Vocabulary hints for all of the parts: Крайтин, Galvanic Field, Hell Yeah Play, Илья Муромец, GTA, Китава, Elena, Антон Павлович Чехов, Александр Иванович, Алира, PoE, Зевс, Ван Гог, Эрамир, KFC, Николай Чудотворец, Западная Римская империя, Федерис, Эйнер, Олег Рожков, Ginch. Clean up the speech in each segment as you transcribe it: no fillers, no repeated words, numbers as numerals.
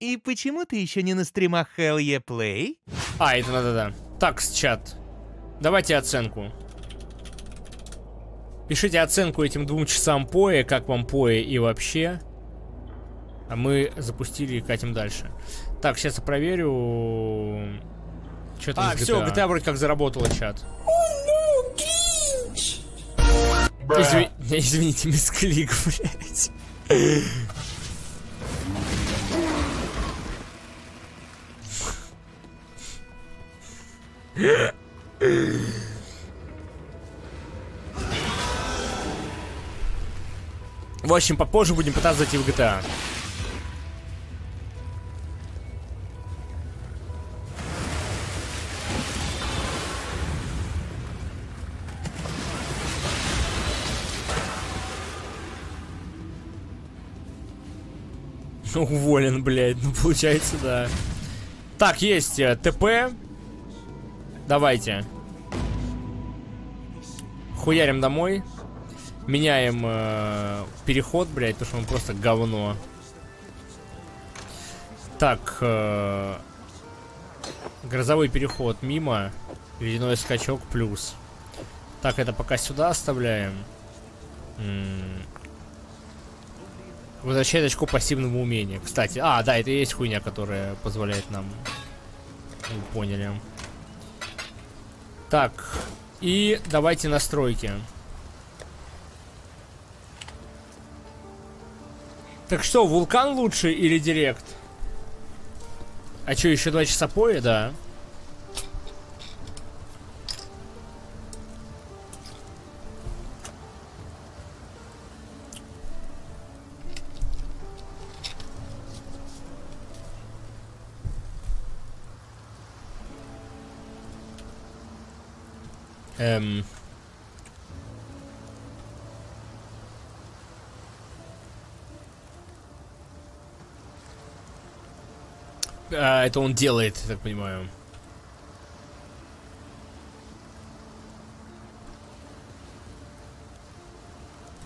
И почему ты еще не на стримах Hell Yeah Play? А, это надо, да. Так, чат. Давайте оценку. Пишите оценку этим 2 часам PoE, как вам PoE и вообще. А мы запустили и катим дальше. Так, сейчас я проверю. Что там? А, все, GTA вроде как заработала, чат. Oh, no, Ginch! Извините, мисс Клик, блядь. В общем, попозже будем пытаться зайти в GTA. Уволен, блядь, ну получается, да. Так, есть ТП. Давайте. Хуярим домой. Меняем переход, блядь, потому что он просто говно. Так. Грозовой переход мимо. Ледяной скачок плюс. Так, это пока сюда оставляем. Возвращает очко пассивного умения. Кстати, а, да, это и есть хуйня, которая позволяет нам... Вы поняли. Так, и давайте настройки. Так что, вулкан лучше или директ? А что, еще 2 часа PoE, да? Это он делает, я так понимаю.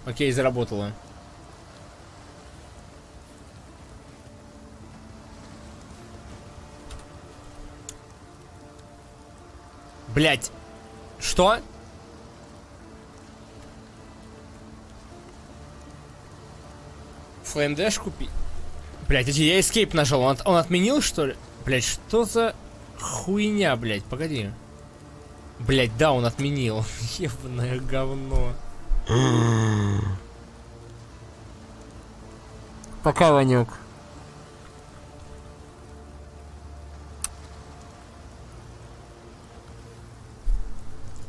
Окей, заработало. Блять. Что? Флеймдэш купи. Блять, я эскейп нажал. Он отменил, что ли? Блять, что за хуйня, блять? Погоди. Блять, да, он отменил. Ебаное говно. Пока, Ванюк.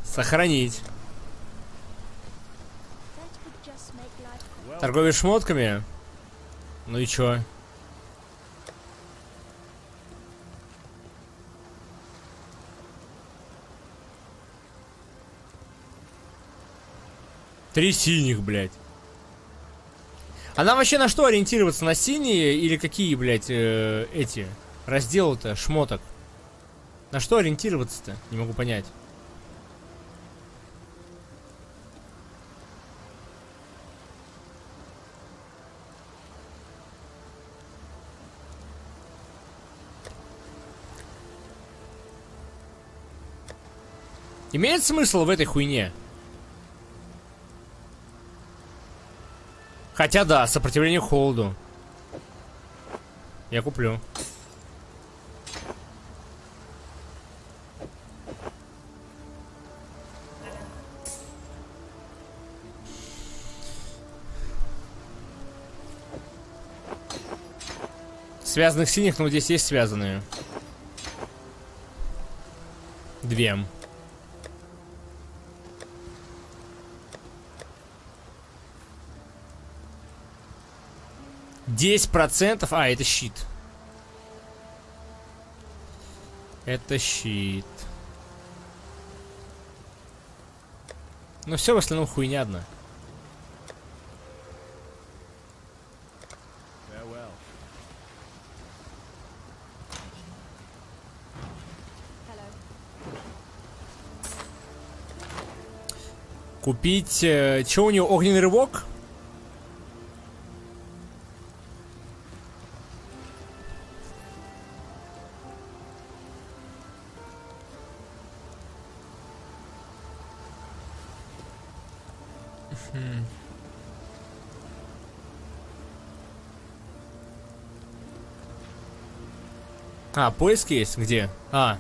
Сохранить. Торговец шмотками? Ну и чё? Три синих, блядь. А нам вообще на что ориентироваться? На синие или какие, блядь, эти разделы-то шмоток? На что ориентироваться-то? Не могу понять. Имеет смысл в этой хуйне? Хотя да, сопротивление холоду. Я куплю. Связанных синих, но здесь есть связанные. 2. %, а это щит. Это щит. Но все в остальном хуйня одна. Купить, чё у него, огненный рывок? А, поиск есть? Где? А.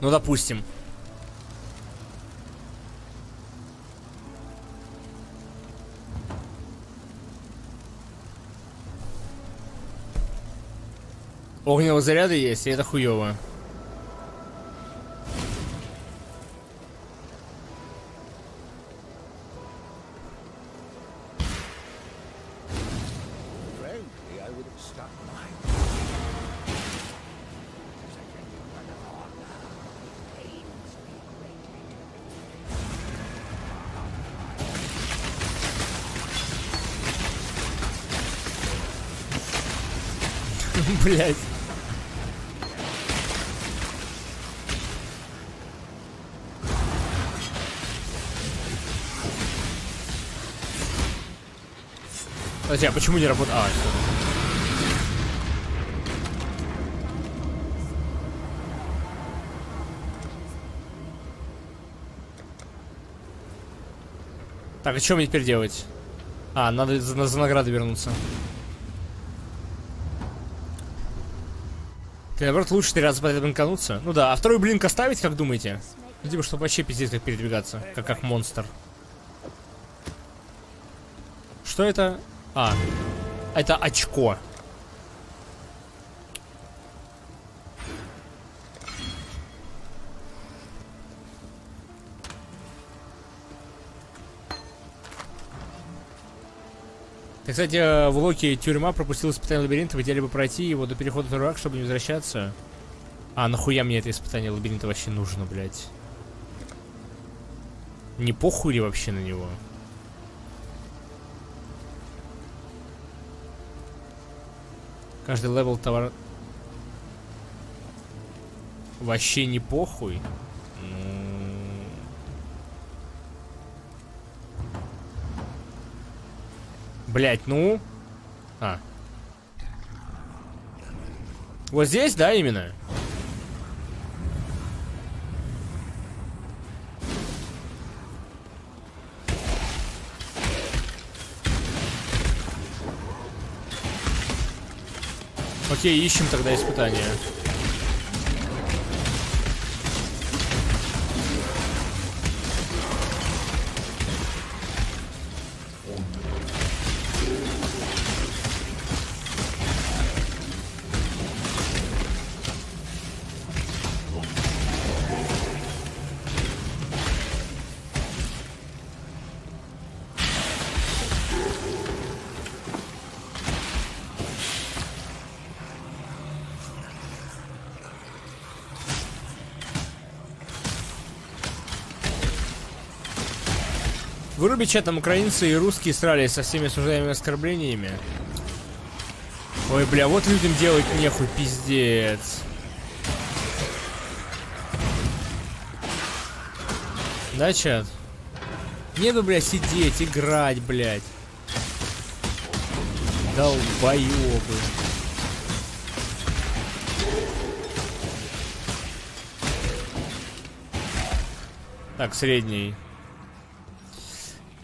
Ну, допустим. Огненного заряда есть, и это хуёво. Блять. Подожди, а почему не работает? А, все. Так, а что мне теперь делать? А, надо за награду вернуться. Ты, наоборот, лучше 3 раза подряд блинкануться. Ну да, а второй блинк оставить, как думаете? Ну, типа, чтобы вообще пиздец как передвигаться, как монстр. Что это? А, это очко. Так, кстати, в Локи тюрьма пропустил испытание лабиринта, вы хотели бы пройти его до перехода на рак, чтобы не возвращаться. А нахуя мне это испытание лабиринта вообще нужно, блядь? Не похуй ли вообще на него? Каждый левел товар... Вообще не похуй? Блять, ну... А. Вот здесь, да, именно? Окей, ищем тогда испытания. Вруби чатом, украинцы и русские срались со всеми осуждаемыми оскорблениями. Ой, бля, вот людям делать нехуй, пиздец. Да, чат? Не бы, бля, сидеть, играть, блядь. Долбоёбы. Так, средний.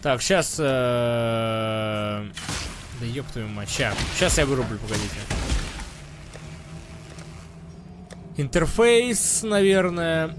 Так, сейчас... Да ёб твою мать. Сейчас я вырублю, погодите. Интерфейс, наверное.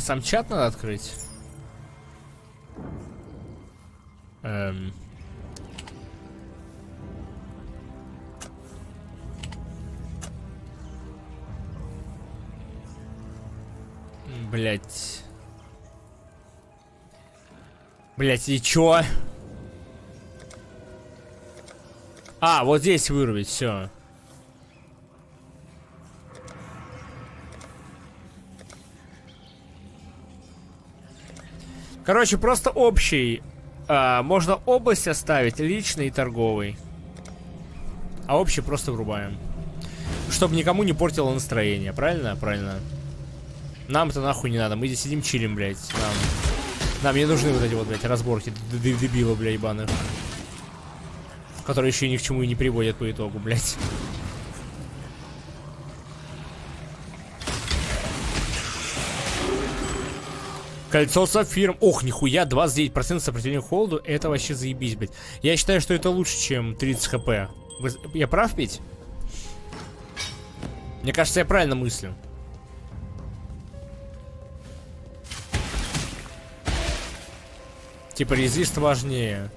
Сам чат надо открыть. Блять. Блять, и чё? А, вот здесь вырубить, все. Короче, просто общий. Можно область оставить, личный и торговый. А общий просто врубаем. Чтобы никому не портило настроение, правильно? Правильно. Нам это нахуй не надо, мы здесь сидим чилим, блядь. Нам не нужны вот эти вот, блядь, разборки дебилы, блядь, ебаных. Которые еще ни к чему и не приводят по итогу, блядь. Кольцо сапфиром. Ох, нихуя, 29% сопротивления холоду. Это вообще заебись, блядь. Я считаю, что это лучше, чем 30 хп. Я прав, Петь? Мне кажется, я правильно мыслю. Типа резист важнее.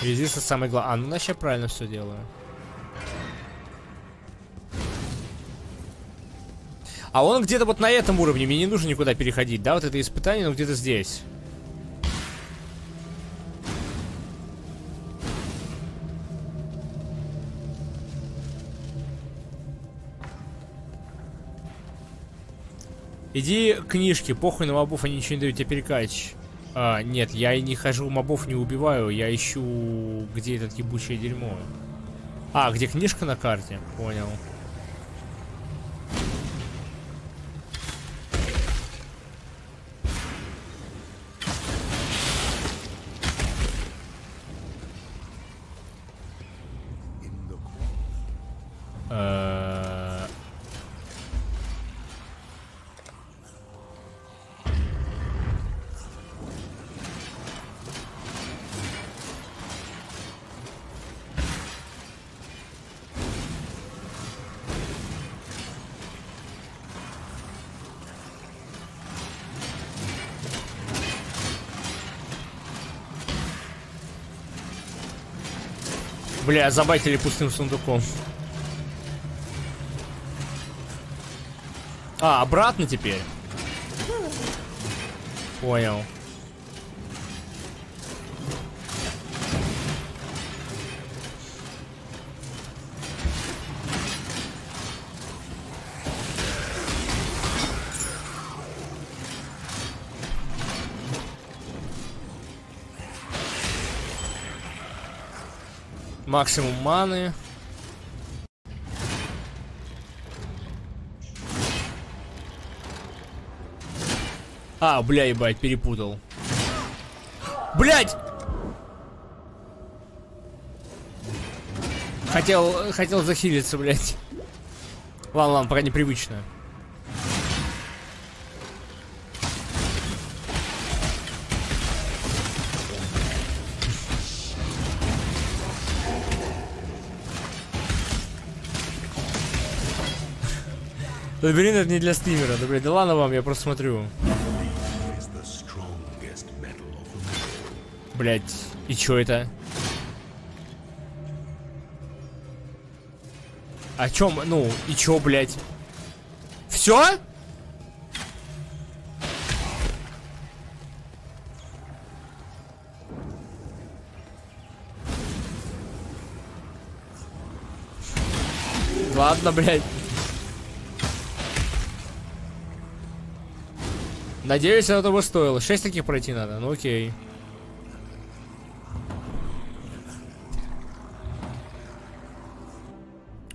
Резист самое главное. А, ну значит я правильно все делаю. А он где-то вот на этом уровне. Мне не нужно никуда переходить, да? Вот это испытание, но где-то здесь. Иди книжки, похуй на мобов, они ничего не дают, тебе перекач. А, нет, я и не хожу, мобов не убиваю, я ищу, где это ебучее дерьмо. А, где книжка на карте? Понял. Бля, забайтили пустым сундуком. А, обратно теперь? Понял. Максимум маны. А, бля, ебать, перепутал. Блять! Хотел захилиться, блять. Ладно, ладно, пока непривычно. Лабиринт это не для стримера, да блядь, да ладно вам, я просто смотрю. Блядь, и чё это? О чём, ну, и чё, блядь? Всё? Ладно, блядь. Надеюсь, оно того стоило. 6 таких пройти надо, ну окей.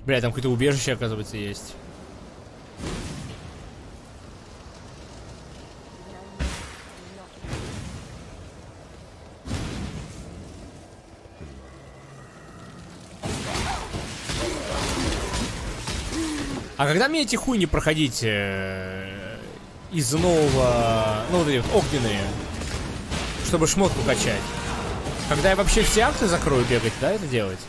Бля, там какое-то убежище, оказывается, есть. А когда мне эти хуйни проходить... из нового, ну вот эти вот огненные, чтобы шмотку качать. Когда я вообще все акты закрою бегать, да, это делать?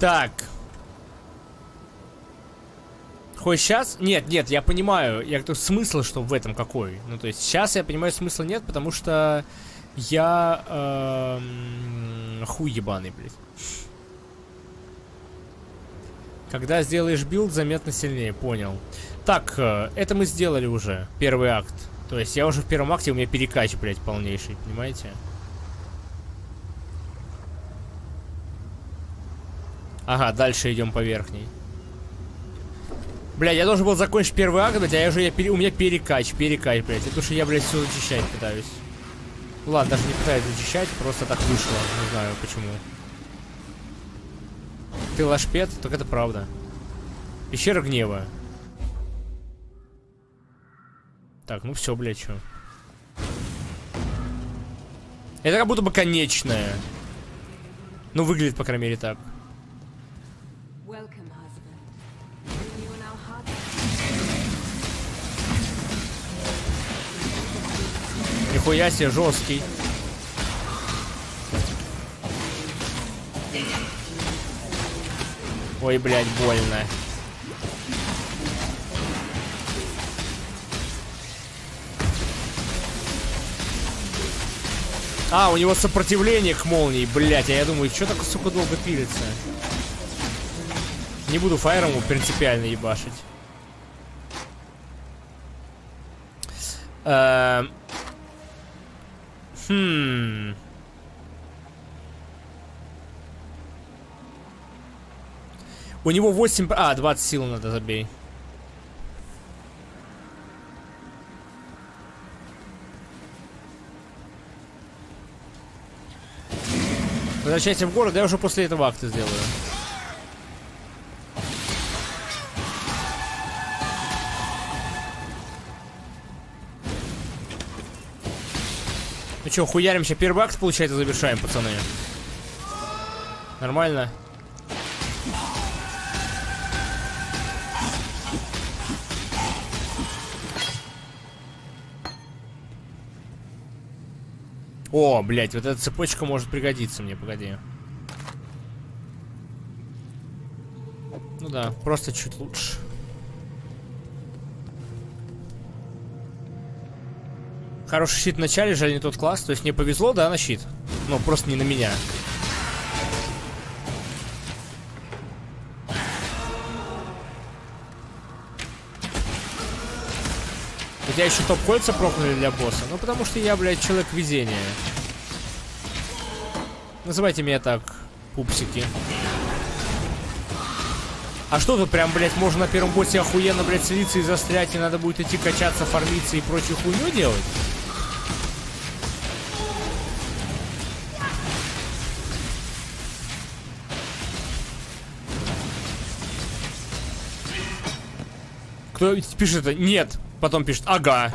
Так. Хоть сейчас? Нет, нет, я понимаю, я говорю, смысл, что в этом какой. Ну то есть сейчас я понимаю, смысла нет, потому что я хуй ебаный, блядь. Когда сделаешь билд, заметно сильнее, понял. Так, это мы сделали уже. Первый акт. То есть я уже в первом акте, у меня перекач, блядь, полнейший, понимаете? Ага, дальше идем по верхней. Блядь, я должен был закончить первый акт, блядь, а я уже, у меня перекач, блядь. Это что я, блядь, все зачищать пытаюсь. Ладно, даже не пытаюсь зачищать, просто так вышло, не знаю почему. Ты лошпед, только это правда. Пещера гнева. Так, ну все, блядь, что. Это как будто бы конечное. Ну, выглядит, по крайней мере, так. Нихуя себе, жесткий. Ой, блядь, больно. А, у него сопротивление к молнии, блядь. А я думаю, что так, сука, долго пилится? Не буду фаером его принципиально ебашить. У него 8... А, 20 сил надо, забей. Возвращайся в город, я уже после этого акта сделаю. Ну чё, хуярим сейчас первый акт, получается, завершаем, пацаны. Нормально. О, блядь, вот эта цепочка может пригодиться мне, погоди. Ну да, просто чуть лучше. Хороший щит в начале, жаль, не тот класс. То есть мне повезло, да, на щит. Но просто не на меня. Я еще топ-кольца прокнули для босса. Ну, потому что я, блядь, человек везения. Называйте меня так, пупсики. А что тут прям, блядь, можно на первом боссе охуенно, блядь, слиться и застрять, и надо будет идти качаться, фармиться и прочую хуйню делать? Кто пишет это? Нет! Потом пишет, ага.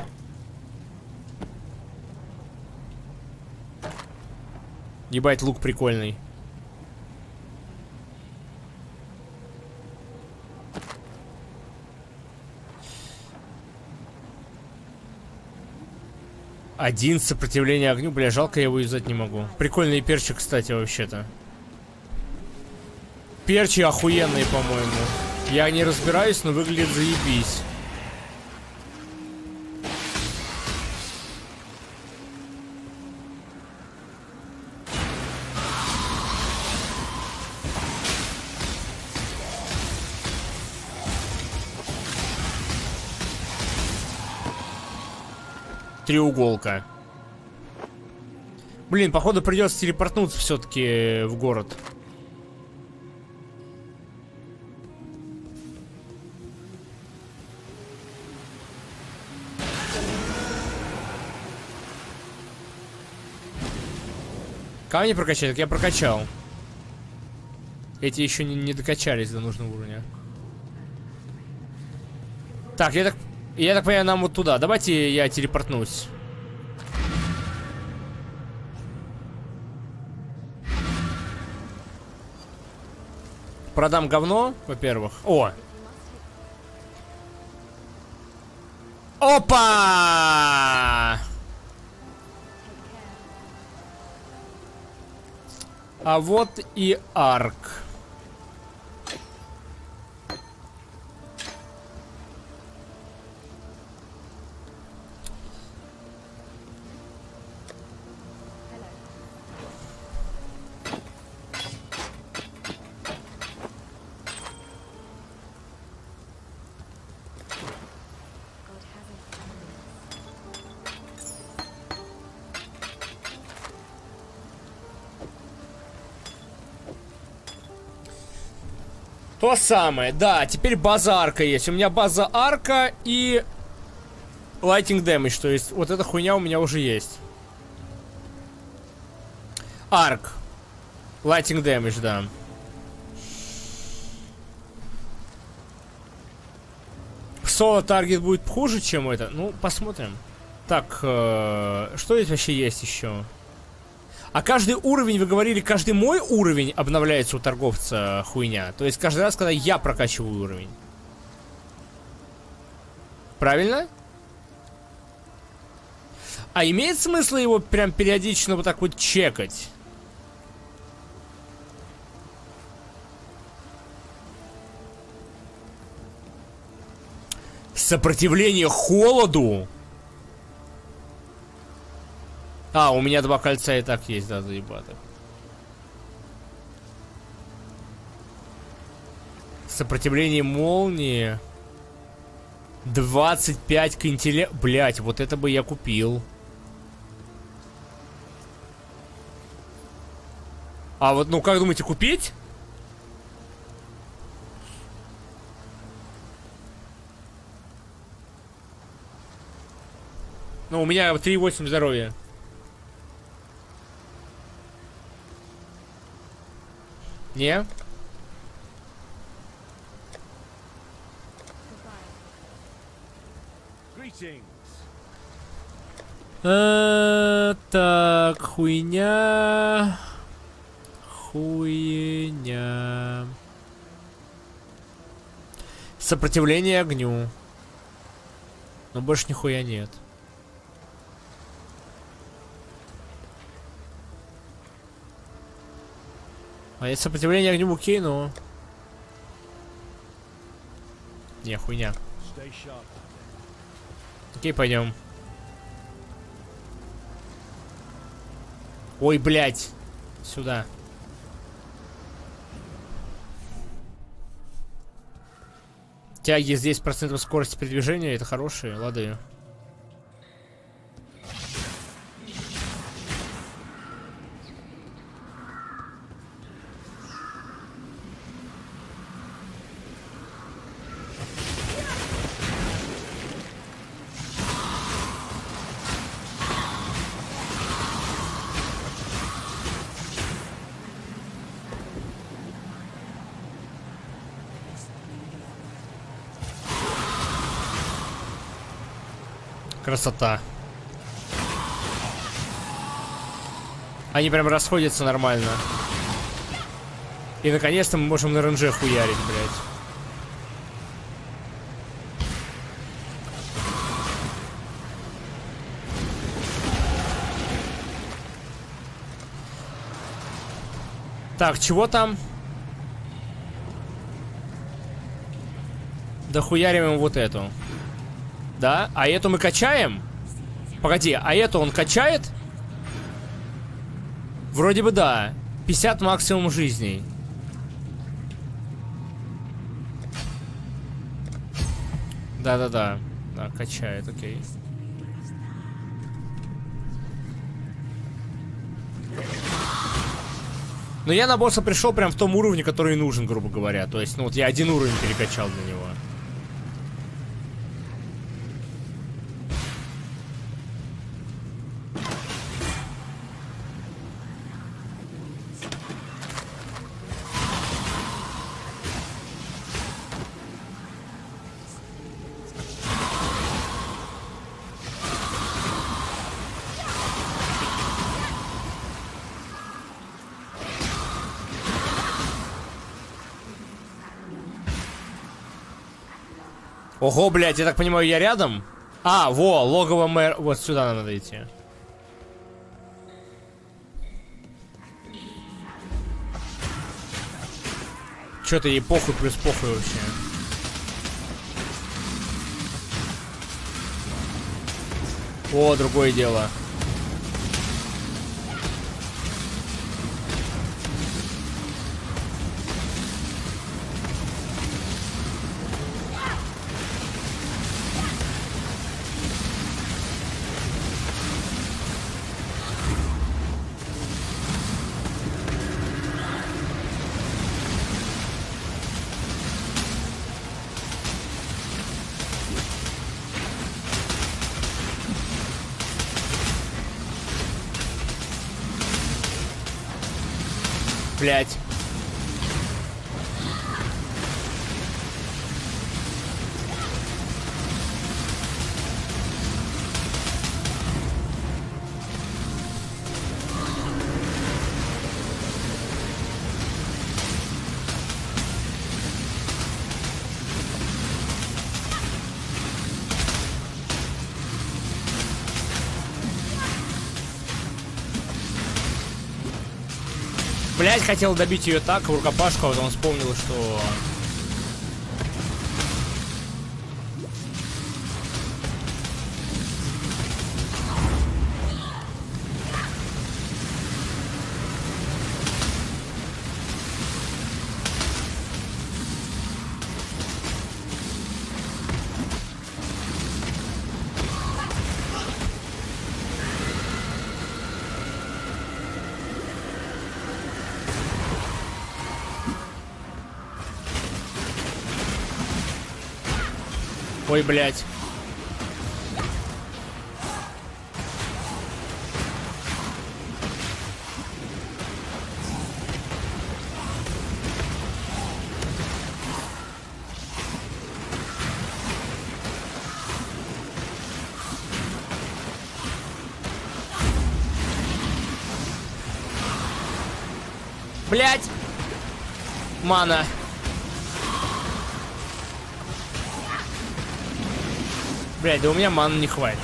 Ебать, лук прикольный. Один сопротивление огню, бля, жалко, я его юзать не могу. Прикольный перчик, кстати, вообще-то. Перчи охуенные, по-моему. Я не разбираюсь, но выглядит заебись. Треуголка. Блин, походу придется телепортнуться все-таки в город. Камни прокачать? Так я прокачал. Эти еще не докачались до нужного уровня. Так, я так понимаю, нам вот туда. Давайте я телепортнусь. Продам говно, во-первых. О! Опа! А вот и арк. То самое, да, теперь база-арка есть. У меня база-арка и Lighting Damage, то есть вот эта хуйня у меня уже есть. Арк. Lighting Damage, да. Соло-таргет будет хуже, чем это. Ну, посмотрим. Так, что здесь вообще есть еще? А каждый уровень, вы говорили, каждый мой уровень обновляется у торговца хуйня. То есть каждый раз, когда я прокачиваю уровень. Правильно? А имеет смысл его прям периодично вот так вот чекать? Сопротивление холоду? А, у меня два кольца и так есть, да, заебато. Сопротивление молнии. 25 к интеллекту. Блять, вот это бы я купил. А вот, ну как думаете, купить? Ну, у меня 3,8 здоровья. Не? Так, хуйня. Хуйня. Сопротивление огню. Но больше нихуя нет. А это сопротивление огню букей, но... Не, хуйня. Окей, пойдем. Ой, блядь. Сюда. Тяги здесь процентов скорости передвижения, это хорошие, лады. Красота. Они прям расходятся нормально. И наконец-то мы можем на РНЖ хуярить, блядь. Так, чего там? Дохуяриваем вот эту. Да? А эту мы качаем? Погоди, а эту он качает? Вроде бы да. 50 максимум жизней. Да-да-да. Да, качает, окей. Но я на босса пришел прям в том уровне, который нужен, грубо говоря. То есть, ну вот я один уровень перекачал для него. Ого, блядь, я так понимаю, я рядом? А, во, логово мэра. Вот сюда надо идти. Чё-то ей похуй плюс похуй вообще. О, другое дело. блядь. Блять, хотел добить ее так, в рукопашку, а потом вспомнил, что... Ой, блядь. Блядь. Мана. Блядь, да у меня маны не хватит.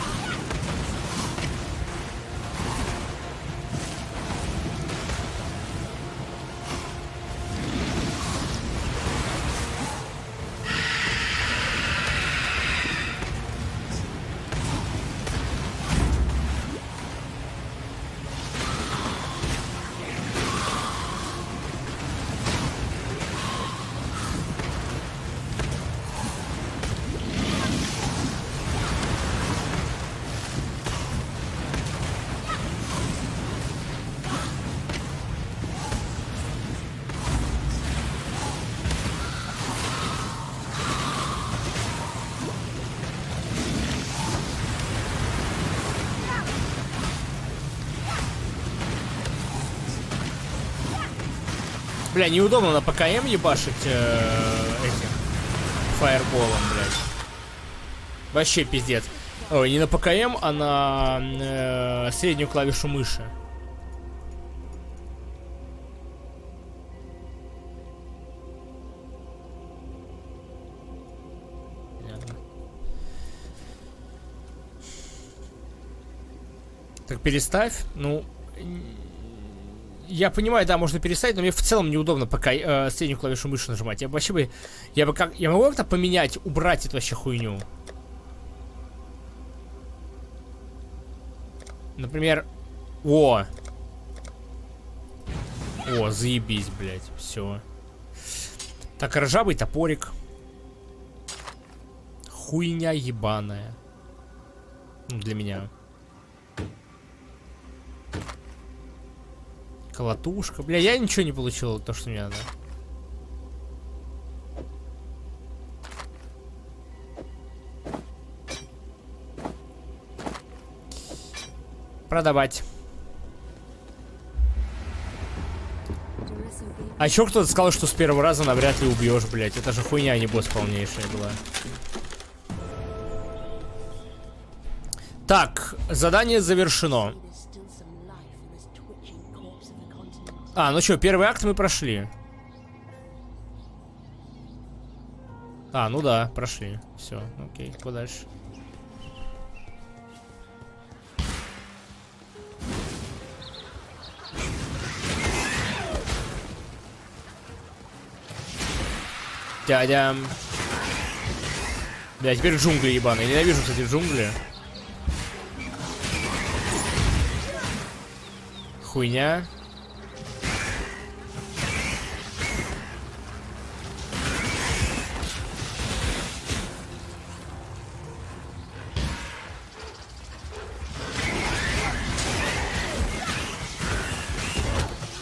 Бля, неудобно на ПКМ ебашить этим фаерболом, блядь. Вообще пиздец. Ой, не на ПКМ, а на среднюю клавишу мыши. Понятно. Так, переставь. Ну... Я понимаю, да, можно переставить, но мне в целом неудобно пока среднюю клавишу мыши нажимать. Я бы вообще бы... Я могу как-то поменять, убрать эту вообще хуйню? Например... О! О, заебись, блядь. Все. Так, ржавый топорик. Хуйня ебаная. Ну, для меня. Колотушка. Бля, я ничего не получил, то, что мне надо. Продавать. А чё кто-то сказал, что с первого раза навряд ли убьешь, блядь. Это же хуйня, не босс полнейшая была. Так, задание завершено. А, ну что, первый акт мы прошли. А, ну да, прошли. Все, окей, подальше. Дядя. Бля, теперь джунгли ебаные. Ненавижу, кстати, джунгли. Хуйня.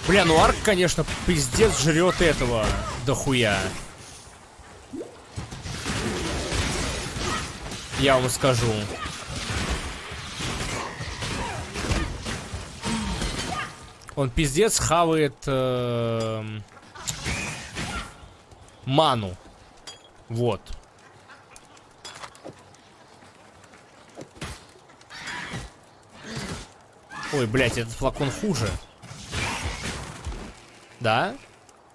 Бля, ну арк, конечно, пиздец жрет этого дохуя. Я вам скажу. Он пиздец хавает ману. Вот. Ой, блядь, этот флакон хуже. Да?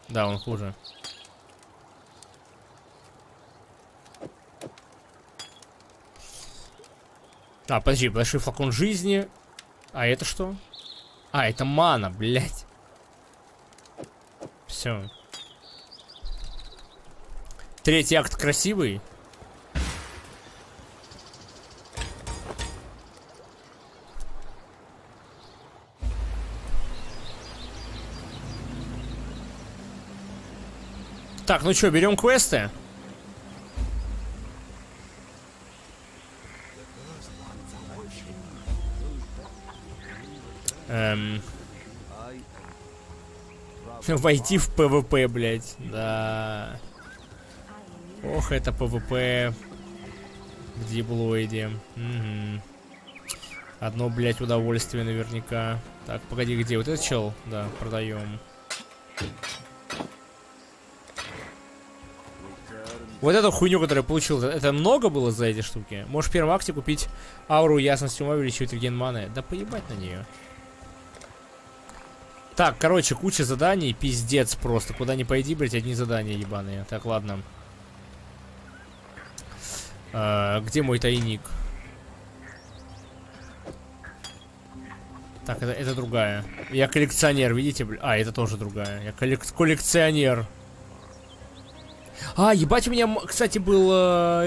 Да, он хуже. А, подожди, большой флакон жизни. А это что? А, это мана, блядь. Все. Третий акт красивый. Так, ну что, берем квесты? Войти в ПВП, блядь. Да. Ох, это ПВП в Диблоиде. Угу. Одно, блядь, удовольствие наверняка. Так, погоди, где? Вот этот чел? Да, продаем. Вот эту хуйню, которую я получил, это много было за эти штуки? Можешь в первом акте купить ауру ясности ума, увеличивает реген маны. Да поебать на нее. Так, короче, куча заданий, пиздец просто. Куда ни пойди, блять, одни задания ебаные. Так, ладно. Где мой тайник? Так, это другая. Я коллекционер, видите? А, это тоже другая. Я коллекционер. А, ебать, у меня, кстати, был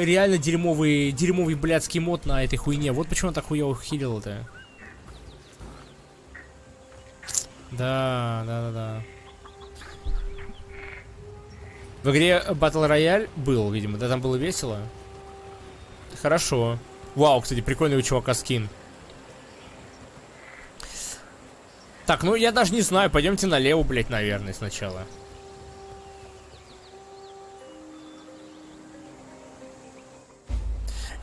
реально дерьмовый блядский мод на этой хуйне. Вот почему он так хуёво хилил-то. Да. В игре Battle Royale был, видимо, да, там было весело. Хорошо. Вау, кстати, прикольный у чувака скин. Так, ну я даже не знаю, пойдемте налево, блядь, наверное, сначала.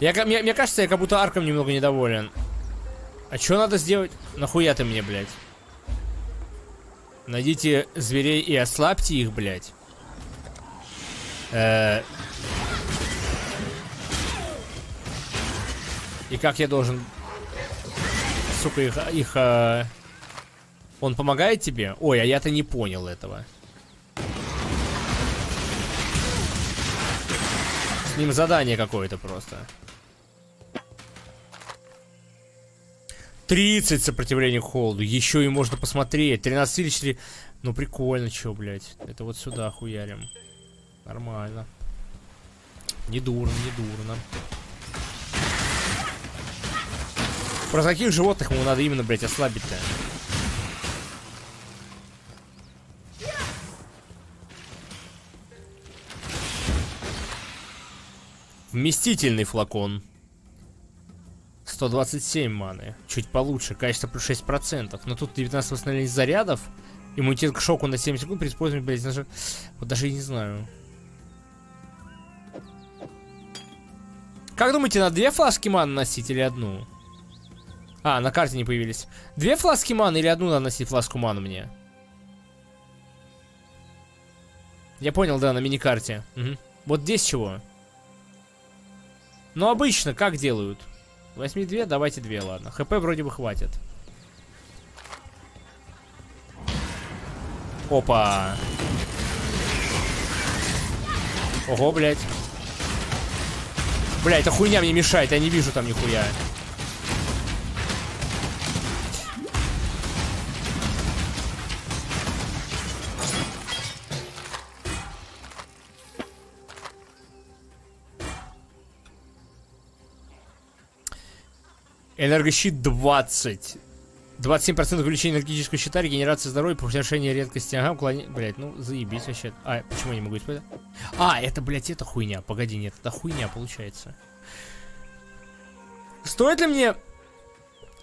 Мне кажется, я как будто арком немного недоволен. А что надо сделать? Нахуя ты мне, блядь? Найдите зверей и ослабьте их, блядь. И как я должен... Сука, их... Он помогает тебе? Ой, а я-то не понял этого. С ним задание какое-то просто. 30 сопротивления к холоду. Еще и можно посмотреть. 13 или 4. Ну прикольно, че, блядь. Это вот сюда хуярим. Нормально. Не дурно. Про каких животных ему надо именно, блядь, ослабить-то? Вместительный флакон. 127 маны. Чуть получше. Качество плюс 6%. Но тут 19 восстановлений зарядов. Иммунитет к шоку на 7 секунд при использовании, блядь, даже... Вот даже и не знаю. Как думаете, на 2 фласки маны носить или одну? А, на карте не появились. 2 фласки маны или одну наносить фласку маны мне? Я понял, да, на миникарте. Угу. Вот здесь чего? Ну, обычно как делают? Возьми 2, давайте 2, ладно. ХП вроде бы хватит. Опа. Ого, блядь. Блядь, эта хуйня мне мешает, я не вижу там нихуя. Энергощит 20. 27% увеличения энергетического щита, регенерация здоровья, повышение редкости. Ага, уклонение. Блять, ну заебись вообще. А, почему я не могу использовать? А, это, блядь, это хуйня. Погоди, нет, это хуйня получается. Стоит ли мне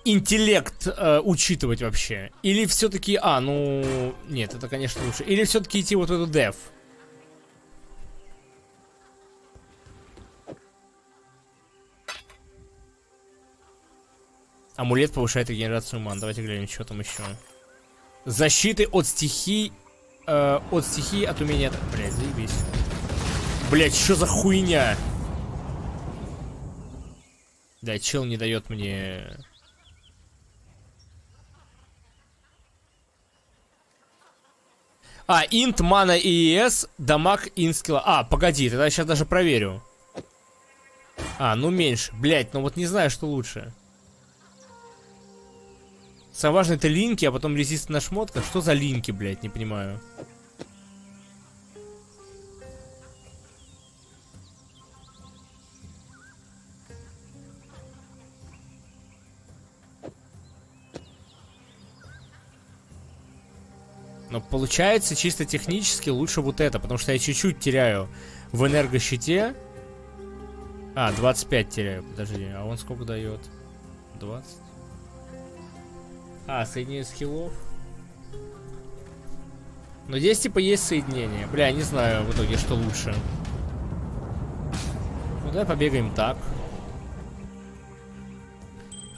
интеллект учитывать вообще? Или все-таки... А, ну... Нет, это, конечно, лучше. Или все-таки идти вот в эту деф? Амулет повышает регенерацию ман. Давайте глянем, что там еще. Защиты от стихий. От стихии, от умения. Блять, заебись. Блять, что за хуйня? Да, чел не дает мне. А, инт, мана и ес, дамаг, инскилла. А, погоди, тогда я сейчас даже проверю. А, ну меньше. Блять, ну вот не знаю, что лучше. Самое важное это линки, а потом резист на шмотках. Что за линки, блять, не понимаю. Но получается чисто технически лучше вот это, потому что я чуть-чуть теряю в энергощите. А, 25 теряю, подожди, а он сколько дает? 20. А, соединение скиллов. Но здесь типа есть соединение. Бля, не знаю в итоге, что лучше. Ну давай побегаем так.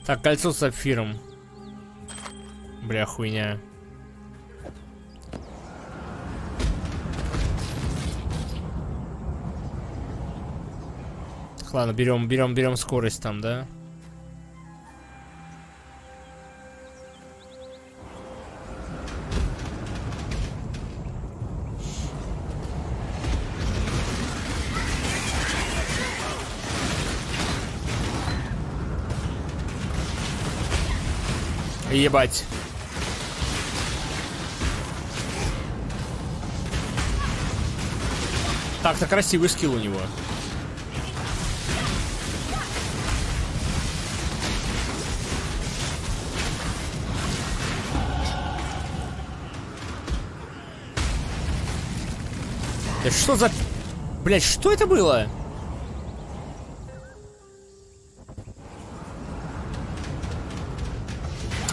Так, кольцо с сапфиром. Бля, хуйня. Ладно, берем скорость там, да? Ебать. Так-то красивый скилл у него. Да что за... Блядь, что это было?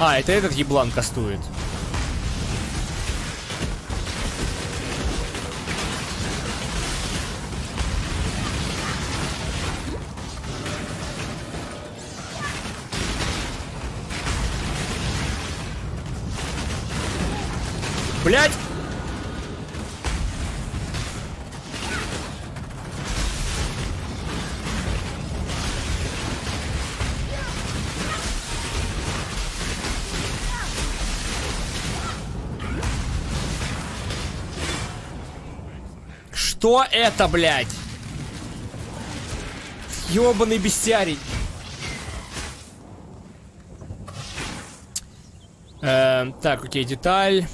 А, это этот еблан кастует. Блядь! Что это, блядь? Ёбаный бестиарий. Так, окей, деталь.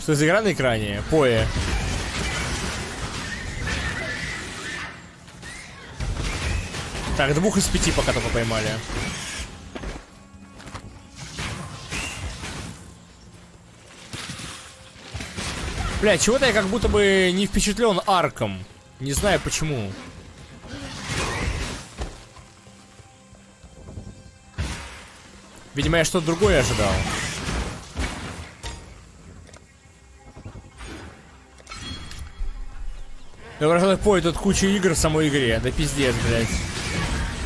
Что за игра на экране? PoE. Так, 2 из 5 пока только поймали. Бля, чего-то я как будто бы не впечатлен арком. Не знаю почему. Видимо, я что-то другое ожидал. Да, вражай, пой, тут куча игр в самой игре. Да пиздец, блядь.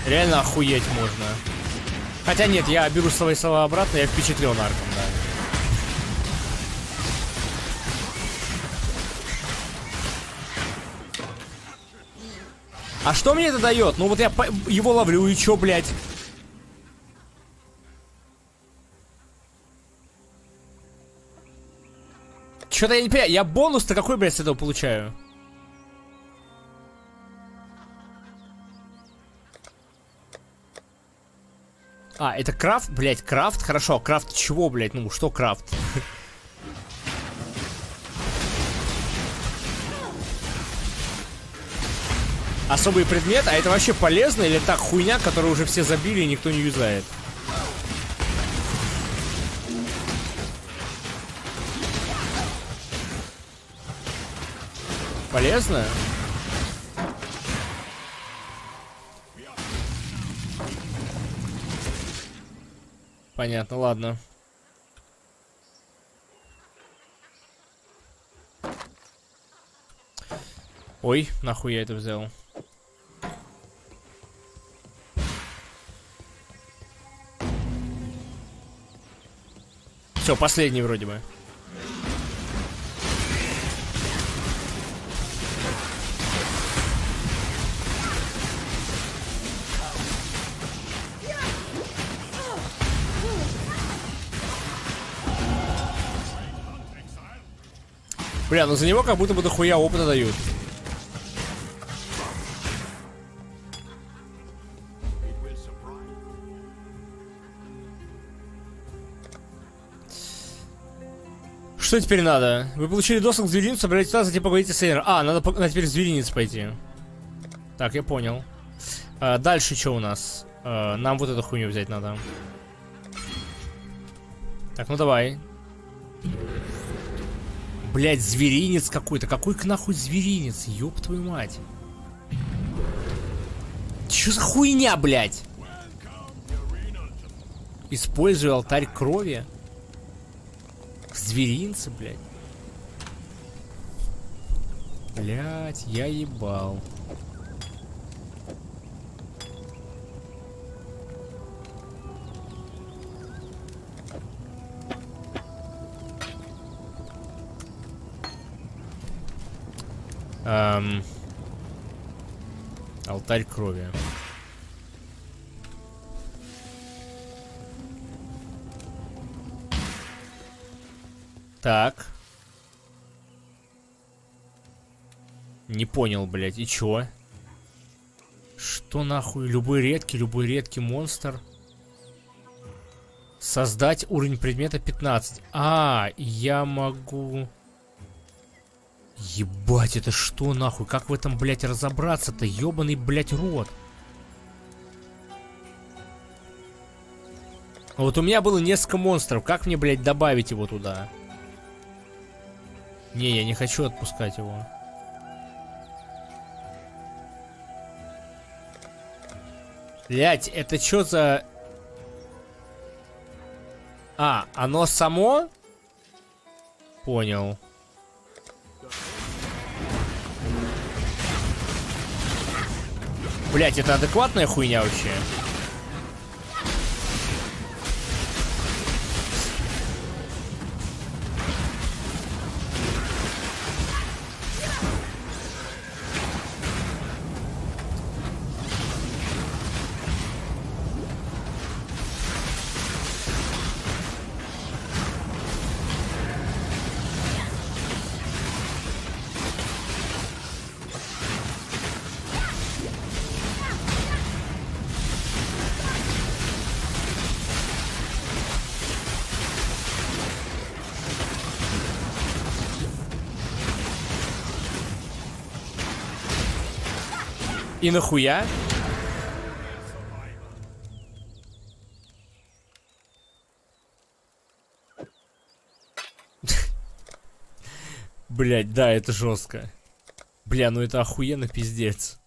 Реально охуеть можно. Хотя нет, я беру свои слова обратно, я впечатлен арком, да. А что мне это дает? Ну вот я его ловлю, и чё, блядь? Чё-то я не понимаю. Я бонус-то какой, блядь, с этого получаю? А, это крафт? Блядь, крафт? Хорошо, крафт чего, блядь? Ну, что крафт? Особый предмет, а это вообще полезно или так хуйня, которую уже все забили и никто не юзает? Полезно? Понятно, ладно. Ой, нахуй я это взял? Все, последний вроде бы. Бля, ну за него как будто бы дохуя опыта дают. Что теперь надо? Вы получили доступ к зверинцу, собрались туда, затем поговорите с Эйнер. А, надо теперь в зверинец пойти. Так, я понял. А, дальше что у нас? А, нам вот эту хуйню взять надо. Так, ну давай. Блять, зверинец какой-то. Какой к нахуй зверинец? Ёб твою мать. Чё за хуйня, блять? Используй алтарь крови. Зверинцы, блять. Блять, я ебал. Алтарь крови. Так. Не понял, блядь, и чё? Что нахуй? Любой редкий монстр. Создать уровень предмета 15. А, я могу... Ебать, это что нахуй? Как в этом, блядь, разобраться-то? Ёбаный, блядь, рот. Вот у меня было несколько монстров. Как мне, блядь, добавить его туда? Не, я не хочу отпускать его. Блядь, это что за... А, оно само? Понял. Блять, это адекватная хуйня вообще? И нахуя? Блять, да, это жестко. Бля, ну это охуенно пиздец.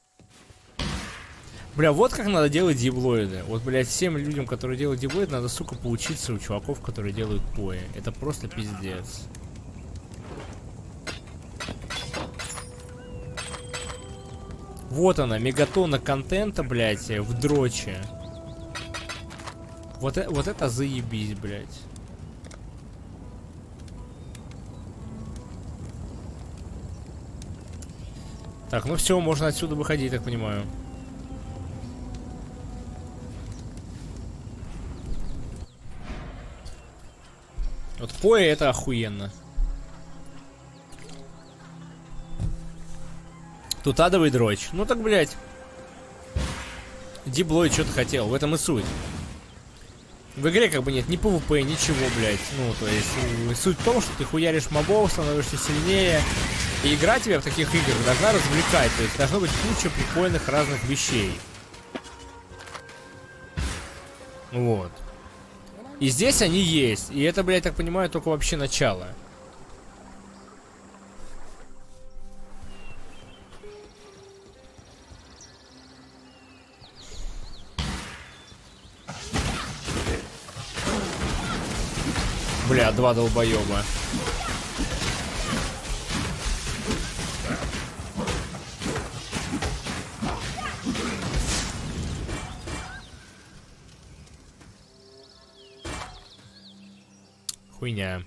Бля, вот как надо делать диблоиды. Вот, блять, всем людям, которые делают диблоиды, надо, сука, поучиться у чуваков, которые делают PoE. Это просто пиздец. Вот она, мегатонна контента, блядь, в дроче. Вот это заебись, блядь. Так, ну все, можно отсюда выходить, так понимаю. Вот PoE это охуенно. Тут адовый дрочь. Ну так, блядь. Диблой что-то хотел. В этом и суть. В игре как бы нет ни PvP, ничего, блядь. Ну, то есть, суть в том, что ты хуяришь мобов, становишься сильнее. И игра тебя в таких играх должна развлекать. То есть, должно быть куча прикольных разных вещей. Вот. И здесь они есть. И это, блядь, так понимаю, только вообще начало. Бля, два долбоеба. Хуйня.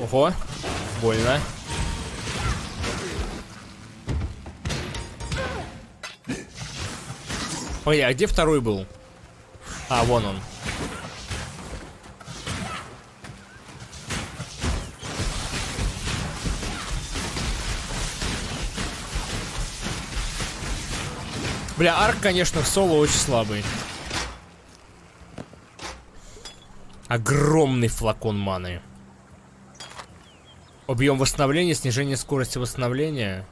Ого, больно. Ой, а где второй был? А, вон он. Бля, арк, конечно, в соло очень слабый. Огромный флакон маны. Объем восстановления, снижение скорости восстановления.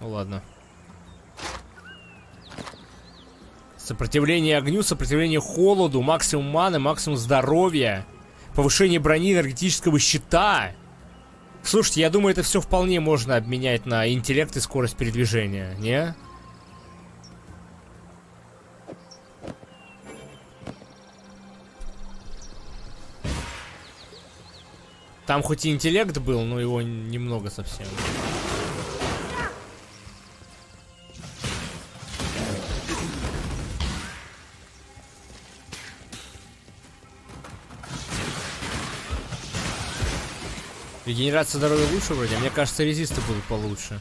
Ну ладно. Сопротивление огню, сопротивление холоду, максимум маны, максимум здоровья, повышение брони, энергетического щита. Слушайте, я думаю, это все вполне можно обменять на интеллект и скорость передвижения, не? Там хоть и интеллект был, но его немного совсем. Регенерация здоровья лучше вроде, а мне кажется, резисты будут получше.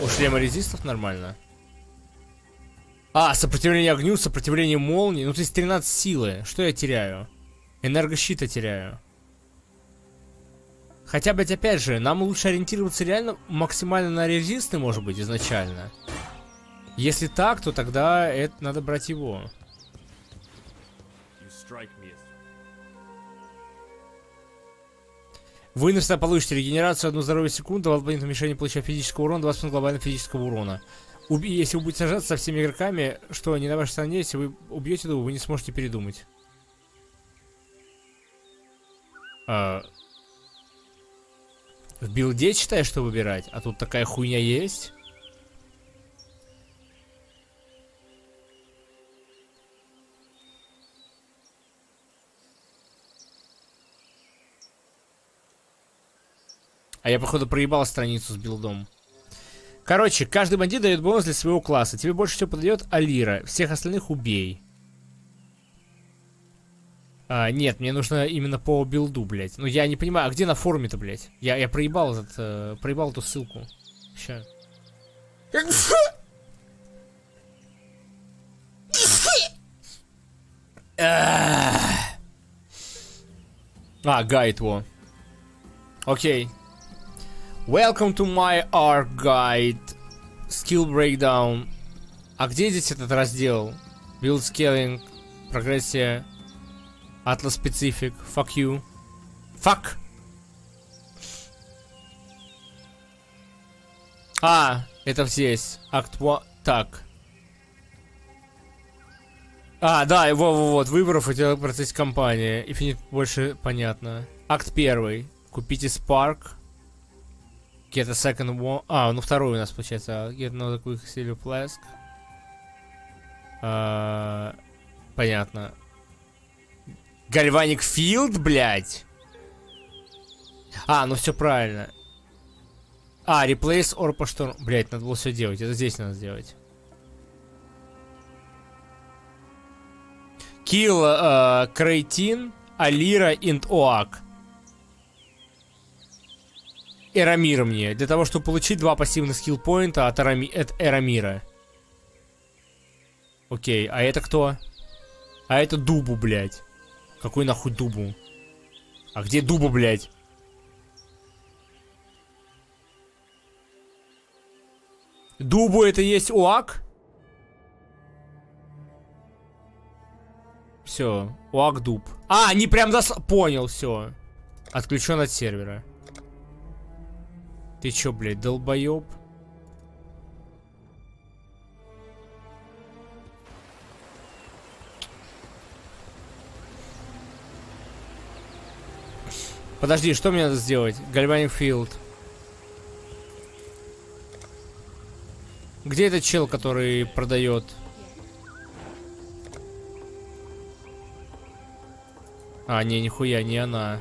У шлема резистов нормально. А, сопротивление огню, сопротивление молнии. Ну, то есть 13 силы. Что я теряю? Энергощита теряю. Хотя, блядь, опять же, нам лучше ориентироваться реально максимально на резисты, может быть, изначально. Если так, то тогда это надо брать его. Вы навсегда получите регенерацию 1 здоровья в секунду, дополнительное уменьшение площади физического урона, 20% глобального физического урона. Если вы будете сражаться со всеми игроками, что они на вашей стороне, если вы убьете его, вы не сможете передумать. В билде, считаешь, что выбирать? А тут такая хуйня есть. А я, походу, проебал страницу с билдом. Короче, каждый бандит дает бонус для своего класса. Тебе больше всего подойдет Алира. Всех остальных убей. А, нет, мне нужно именно по билду, блядь. Ну, я не понимаю, а где на форуме-то, блядь? Я проебал этот... проебал эту ссылку. Ща. А, гайд, во. Окей. Welcome to my ARC guide. Skill breakdown. А где здесь этот раздел? Build scaling, прогрессия, Atlas specific. Fuck you. Fuck. А, это здесь. Акт 1. Так. А, да, вот, выборов у тебя процесс компании. Infinite больше понятно. Акт 1. Купите Spark. Get a second one. А, ну второй у нас получается. Get another quick silver flask. Понятно. Galvanic field, блядь. А, ну все правильно. А, replace or storm. Блядь, надо было все делать. Это здесь надо сделать. Kill Крайтин, Алира и Оак. Эрамир мне, для того, чтобы получить 2 пассивных скилл-поинта от Эрамира. Окей, а это кто? А это Дубу, блядь. Какой нахуй Дубу? А где Дуба, блядь? Дубу это есть Оак? Все, Оак Дуб. А, они прям понял, все. Отключен от сервера. Ты чё, блядь, долбоёб? Подожди, что мне надо сделать? Galvanic Field. Где этот чел, который продает? А, не, нихуя, не она.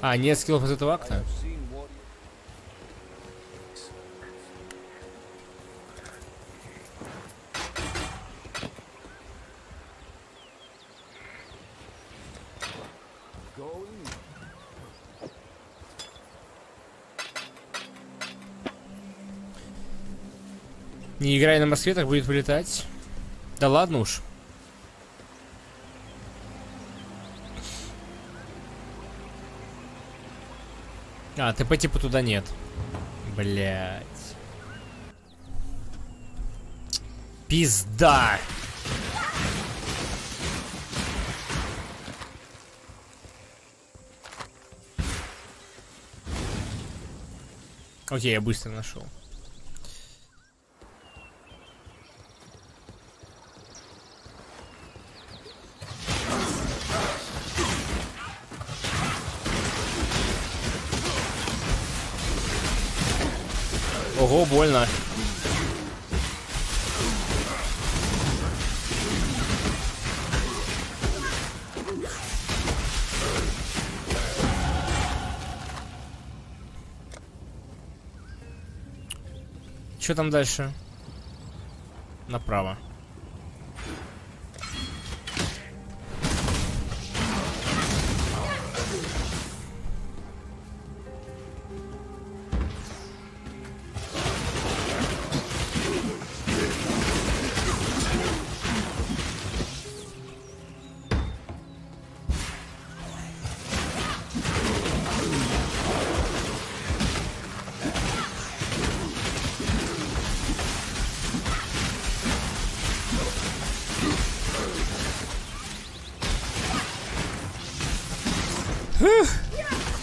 А, нет скиллов из этого акта? Не играй на Москве, так будет вылетать. Да ладно уж. А, ТП типа туда нет. Блять. Пизда. Окей, я быстро нашел. Ого, больно. Что там дальше? Направо.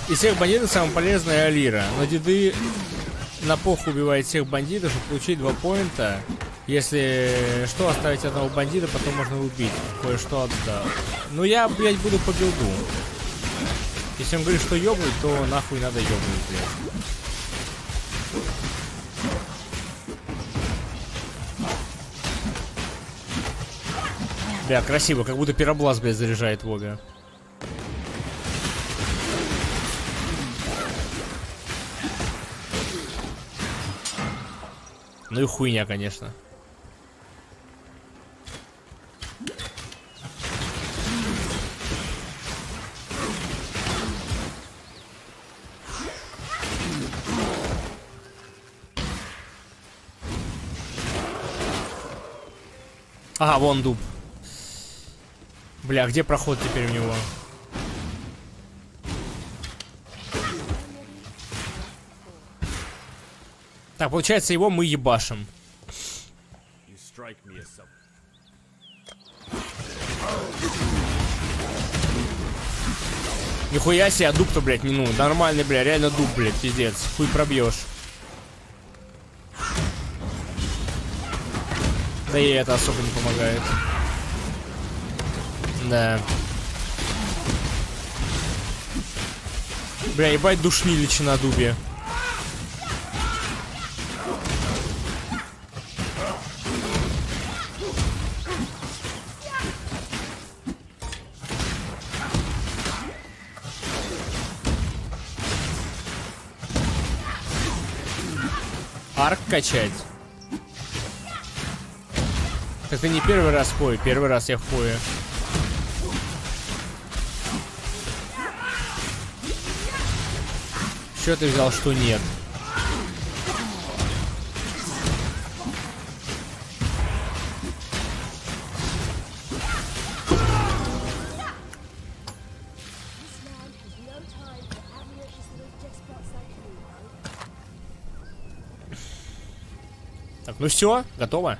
Из всех бандитов самая полезная Алира. Но деды на похуй убивает всех бандитов, чтобы получить 2 поинта. Если что, оставить одного бандита, потом можно убить. Кое-что отдал. Ну я, блядь, буду по билду. Если он говорит, что ёбнуть, то нахуй надо ёбнуть, блядь. Бля, красиво, как будто пиробласт, блядь, заряжает вога. Ну и хуйня, конечно. Ага, вон дуб. Бля, где проход теперь у него? Так, получается, его мы ебашим. Нихуя себе, а дуб-то, блядь, не ну. Нормальный, бля, реально дуб, блядь, пиздец. Хуй пробьешь. Да ей это особо не помогает. Да. Бля, ебать душниличи на дубе. Арк качать. Так ты не первый раз в PoE, первый раз я в PoE. Что ты взял, что нет? Ну все, готово.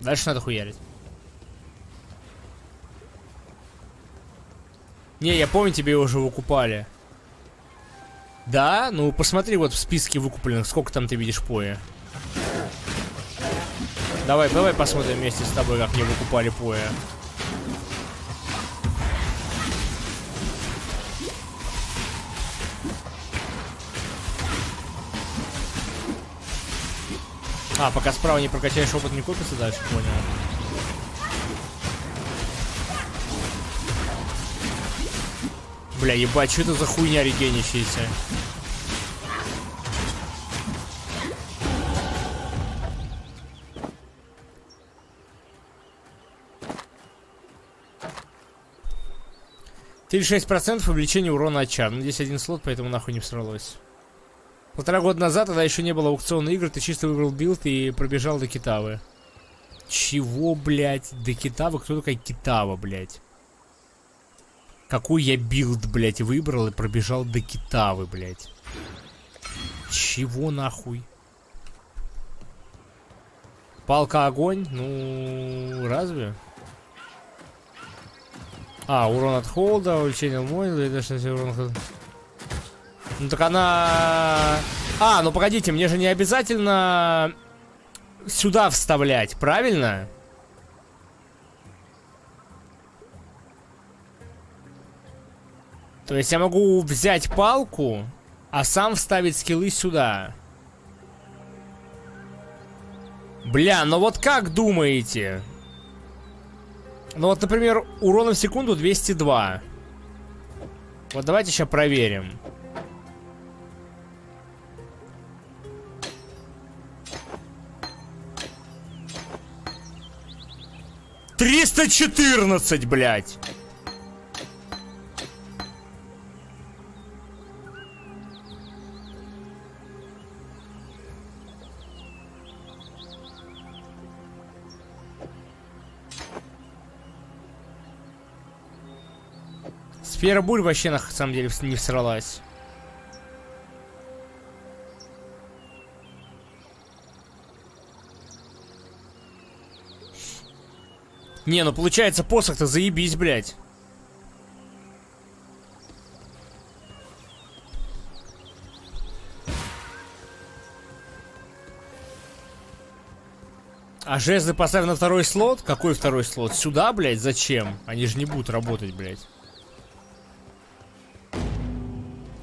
Дальше надо хуярить. Не, я помню, тебе уже выкупали. Да? Ну посмотри вот в списке выкупленных, сколько там ты видишь PoE. Давай посмотрим вместе с тобой, как мне выкупали PoE. А, пока справа не прокачаешь, опыт не купится дальше, понял. Бля, ебать, что это за хуйня регенищается? Ты 6% увеличения урона от чар. Ну, здесь один слот, поэтому нахуй не всралось. 1,5 года назад, тогда еще не было аукционной игры, ты чисто выбрал билд и пробежал до Китавы. Чего, блядь? До Китавы? Кто такая Китава, блядь? Какой я билд, блядь, выбрал и пробежал до Китавы, блядь? Чего нахуй? Палка огонь? Ну, разве? А, урон от холда, увеличение мой, даже урон от холда. Ну так она... А, ну погодите, мне же не обязательно сюда вставлять, правильно? То есть я могу взять палку, а сам вставить скиллы сюда. Бля, ну вот как думаете? Ну вот, например, урона в секунду 202. Вот давайте сейчас проверим. «314, блядь!» Сфера бурь вообще на самом деле не всралась. Не, ну получается посох-то заебись, блядь. А жезды поставь на второй слот? Какой второй слот? Сюда, блядь? Зачем? Они же не будут работать, блядь.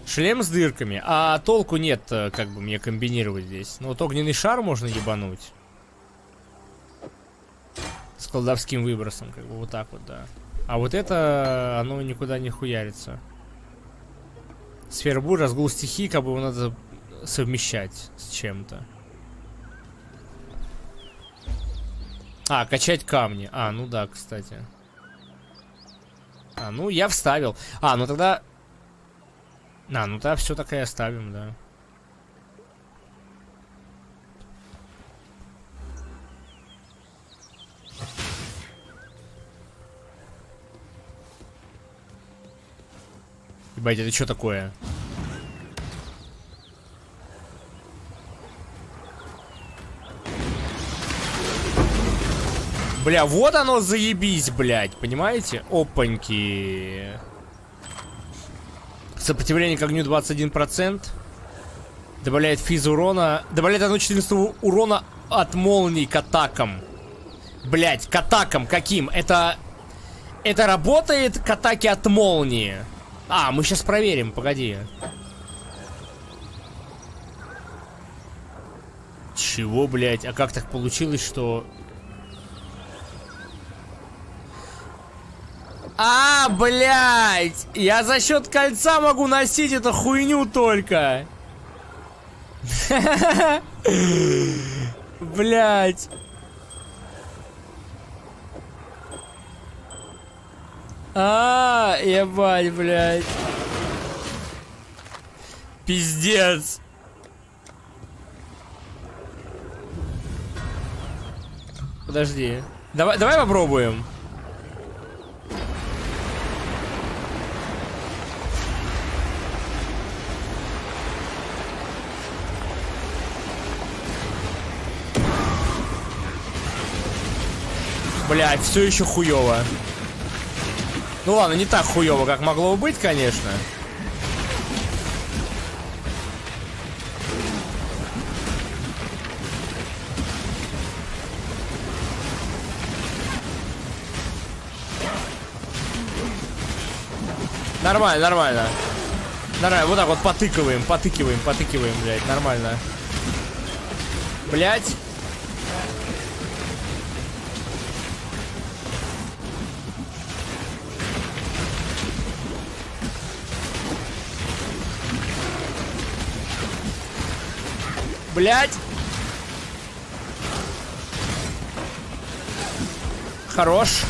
Шлем с дырками. А толку нет, как бы мне комбинировать здесь. Ну вот огненный шар можно ебануть. С колдовским выбросом, как бы вот так вот, да. А вот это, оно никуда не хуярится. Сфера бур, разгул стихий, как бы его надо совмещать с чем-то. А, качать камни. А, ну да, кстати. А, ну я вставил. А, ну тогда... А, ну тогда все так и оставим, да. Блять, это что такое? Бля, вот оно заебись, блядь, понимаете? Опаньки. Сопротивление к огню 21%. Добавляет физ урона. Добавляет 1/14 урона от молний к атакам. Блять, к атакам каким? Это работает к атаке от молнии. А, мы сейчас проверим, погоди. Чего, блядь? А как так получилось, что... А, блядь! Я за счет кольца могу носить эту хуйню только. Блядь. А, ебать, блядь. Пиздец. Подожди. Давай попробуем. Блядь, все еще хуёво. Ну ладно, не так хуёво, как могло бы быть, конечно. Нормально, нормально. Нормально, вот так вот потыкиваем, потыкиваем, потыкиваем, блядь, нормально. Блядь. Блядь. Хорош.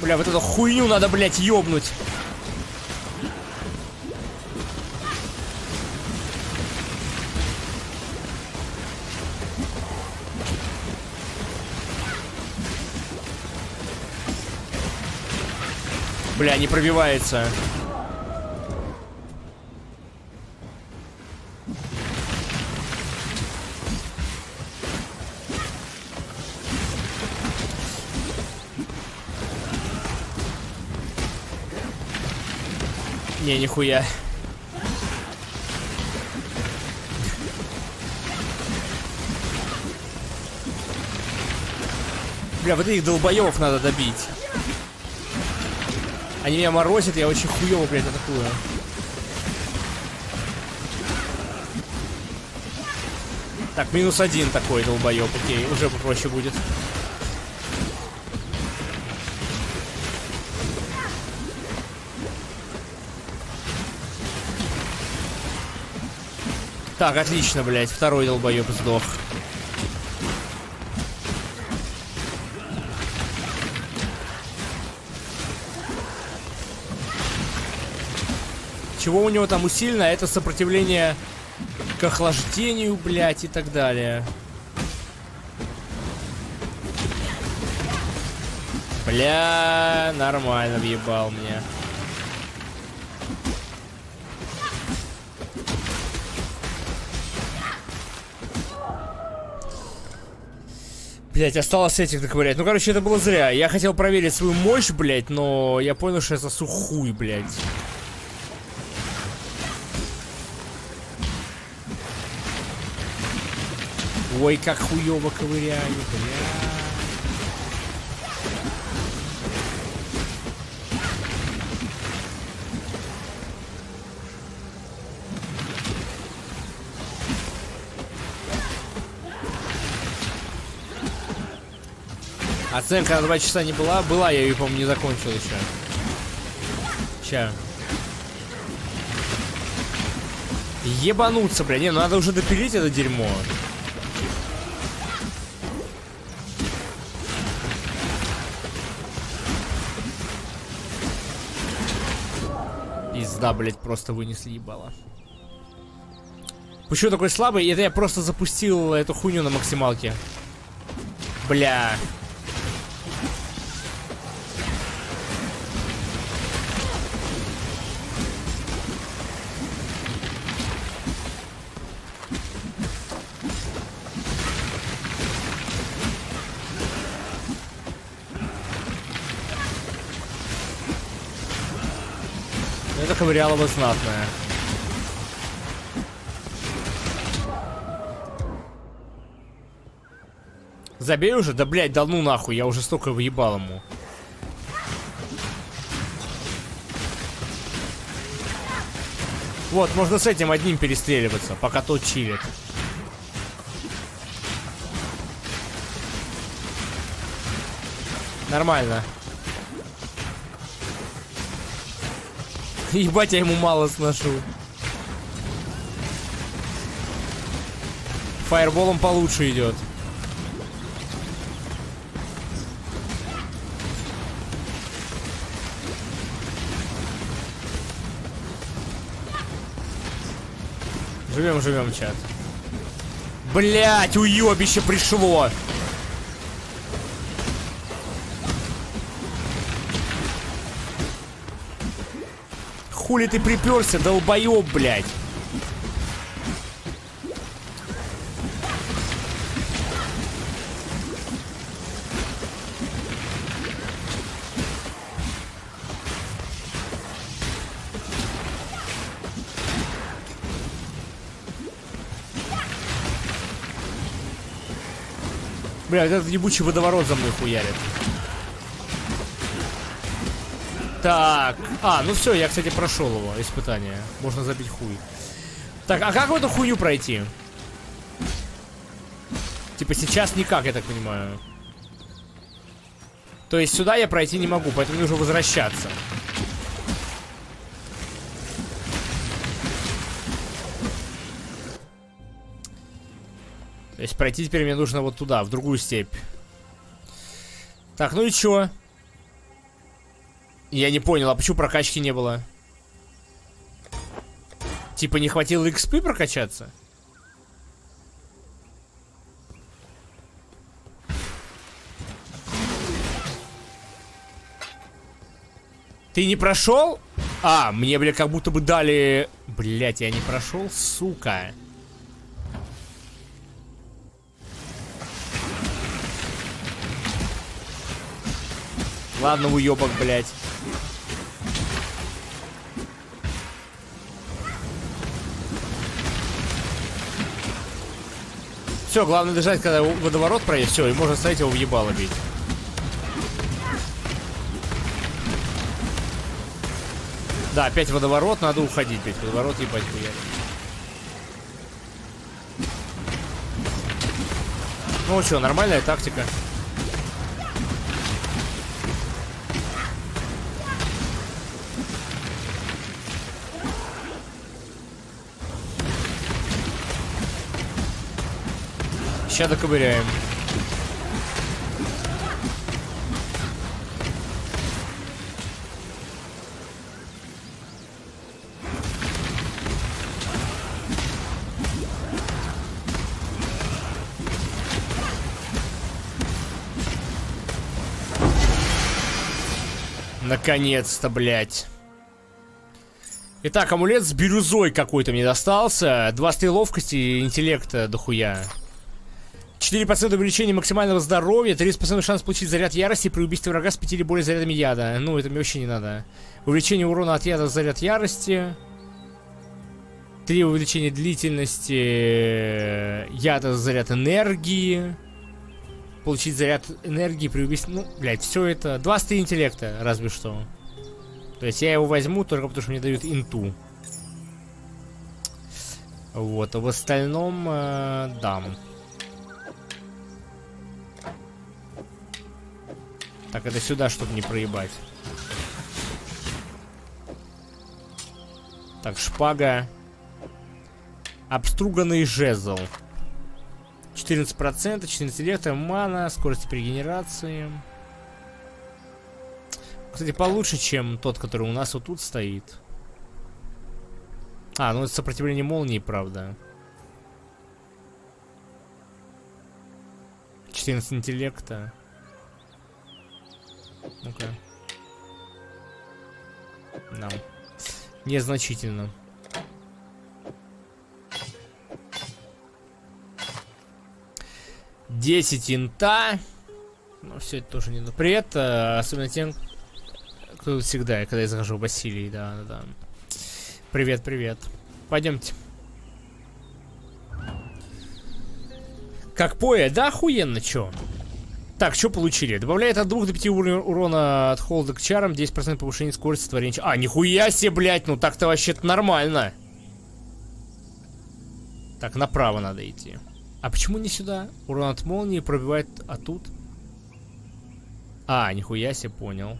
Бля, вот эту хуйню надо, блядь, ёбнуть. Бля, не пробивается. Не, нихуя. Бля, вот этих долбоёбов надо добить. Они меня морозят, я очень хуёво, блядь, атакую. Так, -1 такой долбоёб, окей, уже попроще будет. Так, отлично, блядь, второй долбоёб сдох. Чего у него там усилено? Это сопротивление к охлаждению, блядь, и так далее. Бля, нормально въебал мне. Блять, осталось этих доковырять. Ну, короче, это было зря. Я хотел проверить свою мощь, блять, но я понял, что я сосу хуй, блять. Ой, как хуёво ковыряю, блядь. Оценка на 2 часа не была. Была, я ее, по-моему, не закончил еще. Ща. Ебануться, бля. Не, ну надо уже допилить это дерьмо. Пизда, блядь, просто вынесли ебало. Почему такой слабый? Это я просто запустил эту хуйню на максималке. Бля. Это ковыряло бы знатное. Забей уже? Да, блядь, да ну нахуй, я уже столько въебал ему. Вот, можно с этим одним перестреливаться, пока тот чилит. Нормально. Ебать, я ему мало сношу. Фаерболом получше идет. Живем, живем, чат. Блять, уебище пришло. Хули ты приперся, долбоеб, блядь. Бля, этот ебучий водоворот за мной хуярит. Так. А, ну все, я, кстати, прошел его испытание. Можно забить хуй. Так, а как в эту хуйню пройти? Типа сейчас никак, я так понимаю. То есть сюда я пройти не могу, поэтому нужно возвращаться. То есть пройти теперь мне нужно вот туда, в другую степь. Так, ну и чё? Я не понял, а почему прокачки не было? Типа не хватило XP прокачаться? Ты не прошел? А, мне, бля, как будто бы дали... Блять, я не прошел, сука. Ладно, уебок, блять. Все, главное держать, когда водоворот проедет, все, и можно ставить его в ебало бить. Да, опять водоворот, надо уходить, ведь водоворот ебать хуярит. Ну что, нормальная тактика. Сейчас доковыряем. Наконец-то, блядь. Итак, амулет с бирюзой какой-то мне достался. 2 ловкости и интеллекта дохуя. 4% увеличения максимального здоровья. 30% шанс получить заряд ярости при убийстве врага с 5 или более зарядами яда. Ну, это мне вообще не надо. Увеличение урона от яда, заряд ярости. 3 увеличения длительности яда, заряд энергии. Получить заряд энергии при убийстве... Ну, блядь, все это... 20 интеллекта, разве что. То есть я его возьму только потому, что мне дают инту. Вот, а в остальном дам. Так, это сюда, чтобы не проебать. Так, шпага. Обструганный жезл. 14%, 14 лет, мана, скорость регенерации. Кстати, получше, чем тот, который у нас вот тут стоит. А, ну это сопротивление молнии, правда. 14 интеллекта. Ну-ка. No. Незначительно. — 10 инта. Ну, все это тоже не нужно. Привет, особенно тем, кто всегда, когда я захожу в Василий, да. Привет, привет. Пойдемте. Как PoE? Да охуенно, чё? Так, что получили? Добавляет от 2 до 5 урона от холда к чарам, 10% повышения скорости творения... А, нихуя себе, блядь, ну так-то вообще-то нормально. Так, направо надо идти. А почему не сюда? Урон от молнии пробивает, а тут? А, нихуя себе, понял.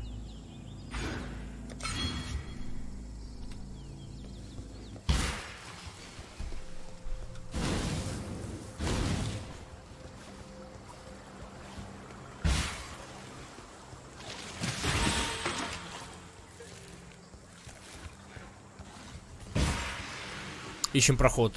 Ищем проход.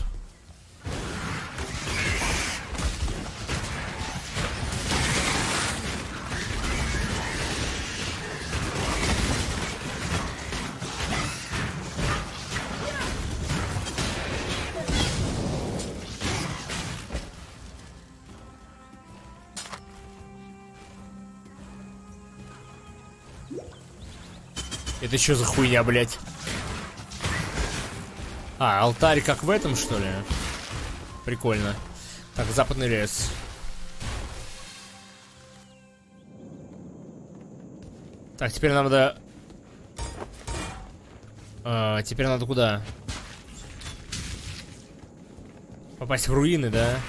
Это что за хуйня, блядь? А, алтарь как в этом, что ли? Прикольно. Так, западный лес. Так, теперь нам надо... теперь надо куда? Попасть в руины, да?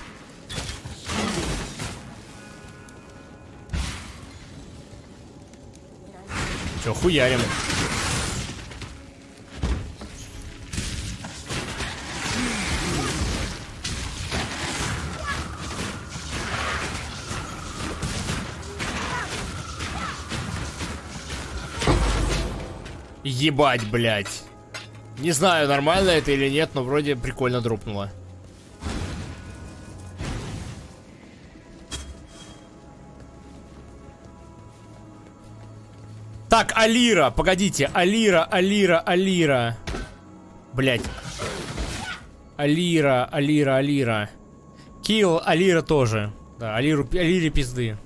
Чё, хуярим? Ебать, блядь. Не знаю, нормально это или нет, но вроде прикольно дропнуло. Так, Алира, погодите. Алира. Блядь. Алира. Килл Алира тоже. Да, Алире пизды.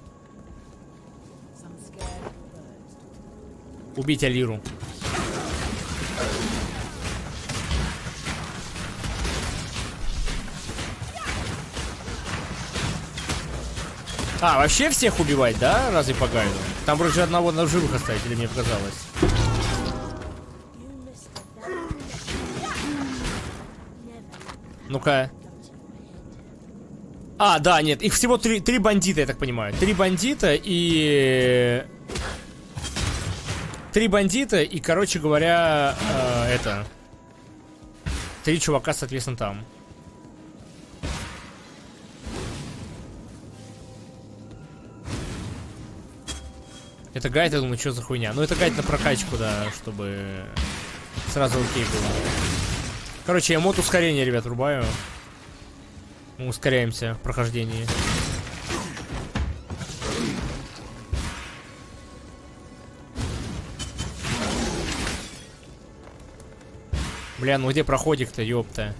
Убить Алиру. А, вообще всех убивать, да? Разве погано? Там вроде одного на живых оставить, или мне показалось? Ну-ка. А, да, нет, их всего три бандита, я так понимаю. Три бандита и, короче говоря, это... Три чувака, соответственно, там. Это гайд, я думаю, что за хуйня. Ну, это гайд на прокачку, да, чтобы сразу окей было. Короче, я мод ускорения, ребят, врубаю. Мы ускоряемся в прохождении. Бля, ну где проходик-то, ёпта?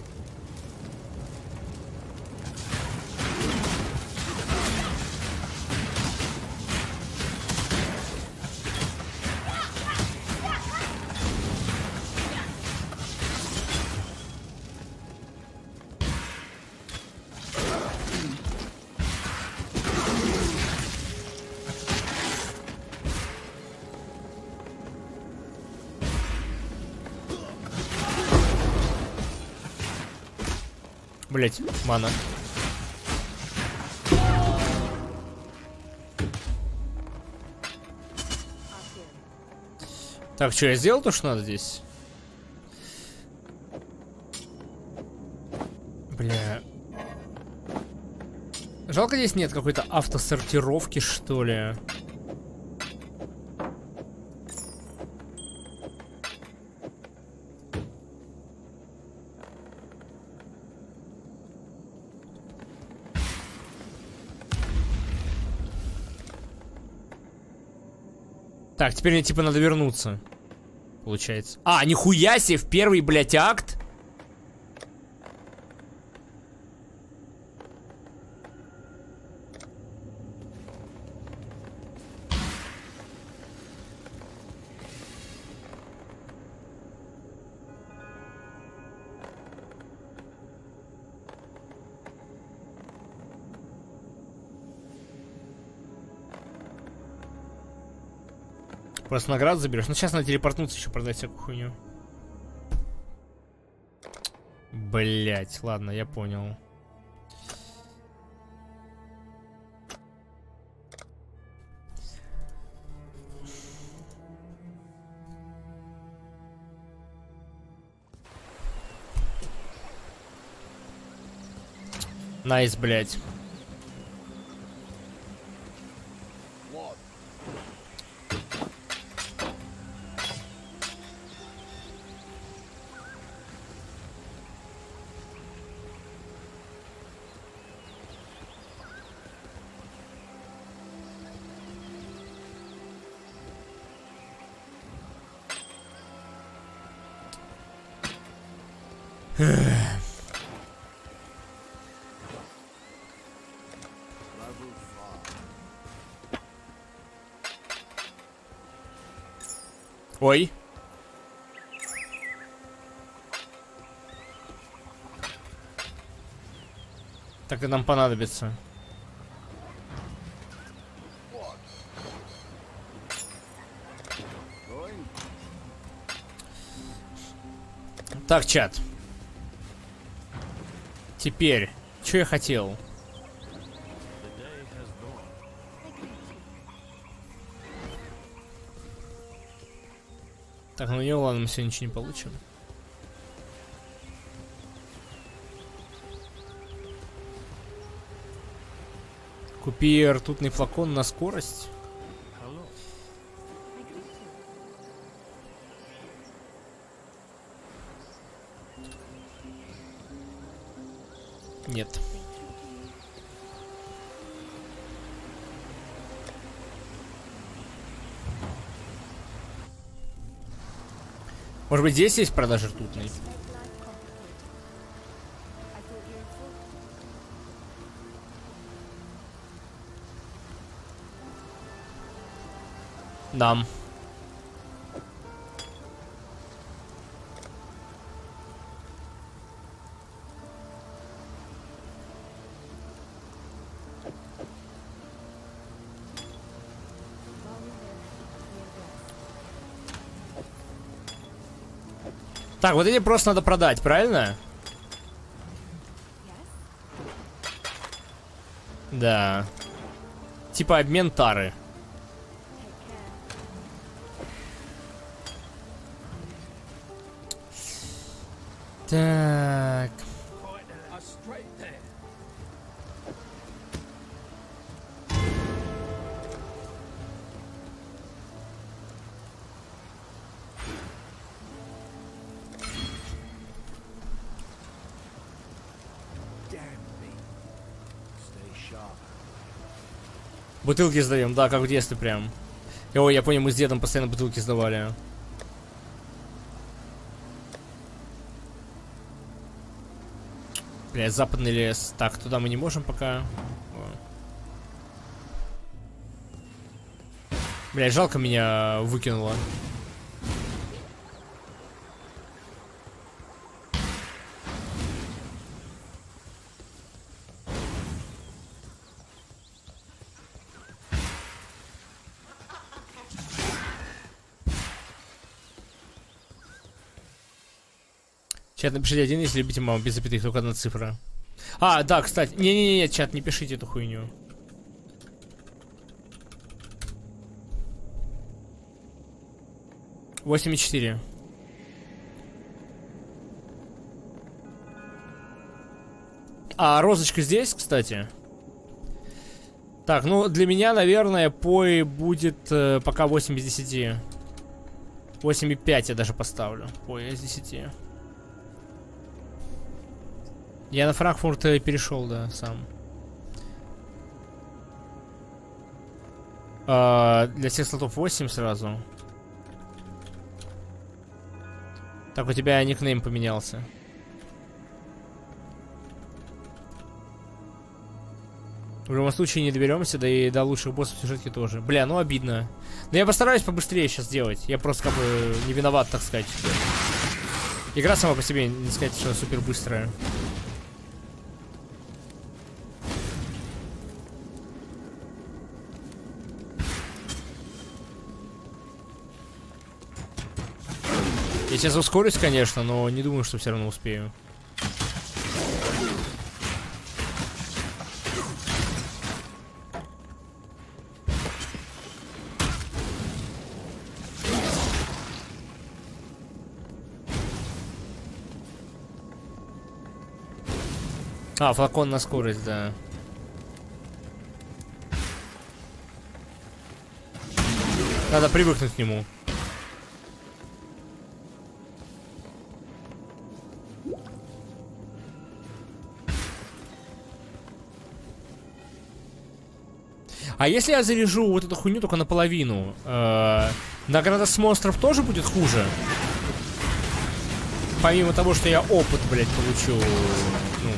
Блять, мана. Так, что я сделал то, что надо здесь? Бля. Жалко, здесь нет какой-то автосортировки, что ли. Так, теперь мне типа надо вернуться. Получается. А, нихуя себе, в первый, блядь, акт. Просто награду заберешь. Ну, сейчас надо телепортнуться еще, продать всякую хуйню. Блять, ладно, я понял. Найс, блять. Ой. Так и нам понадобится. Так, чат. Теперь, что я хотел? Так, ну не ладно, мы сегодня ничего не получим. Купи ртутный флакон на скорость. Нет. Может быть, здесь есть продажи ртутной? Дам. Так, вот эти просто надо продать, правильно? Да. Типа обмен тары. Так. Бутылки сдаем, да, как в детстве прям. Ой, я понял, мы с дедом постоянно бутылки сдавали. Бля, западный лес. Так, туда мы не можем пока. Бля, жалко меня выкинуло. Чат, напишите 1, если любите маму, без запятых, только одна цифра. А, да, кстати. Не-не-не, чат, не пишите эту хуйню. — 8,4. А, розочка здесь, кстати. Так, ну, для меня, наверное, PoE будет пока 8 из 10. 8,5 я даже поставлю. PoE из 10. Я на Франкфурт перешел, да, сам. Для всех слотов 8 сразу. Так, у тебя никнейм поменялся. В любом случае не доберемся, да и до лучших боссов в сюжетке тоже. Бля, ну обидно. Но я постараюсь побыстрее сейчас сделать. Я просто как бы не виноват, так сказать. Игра сама по себе, не сказать, что супер быстрая. Я сейчас ускорюсь, конечно, но не думаю, что все равно успею. А, флакон на скорость, да. Надо привыкнуть к нему. А если я заряжу вот эту хуйню только наполовину, награда с монстров тоже будет хуже? Помимо того, что я опыт, блядь, получу, ну,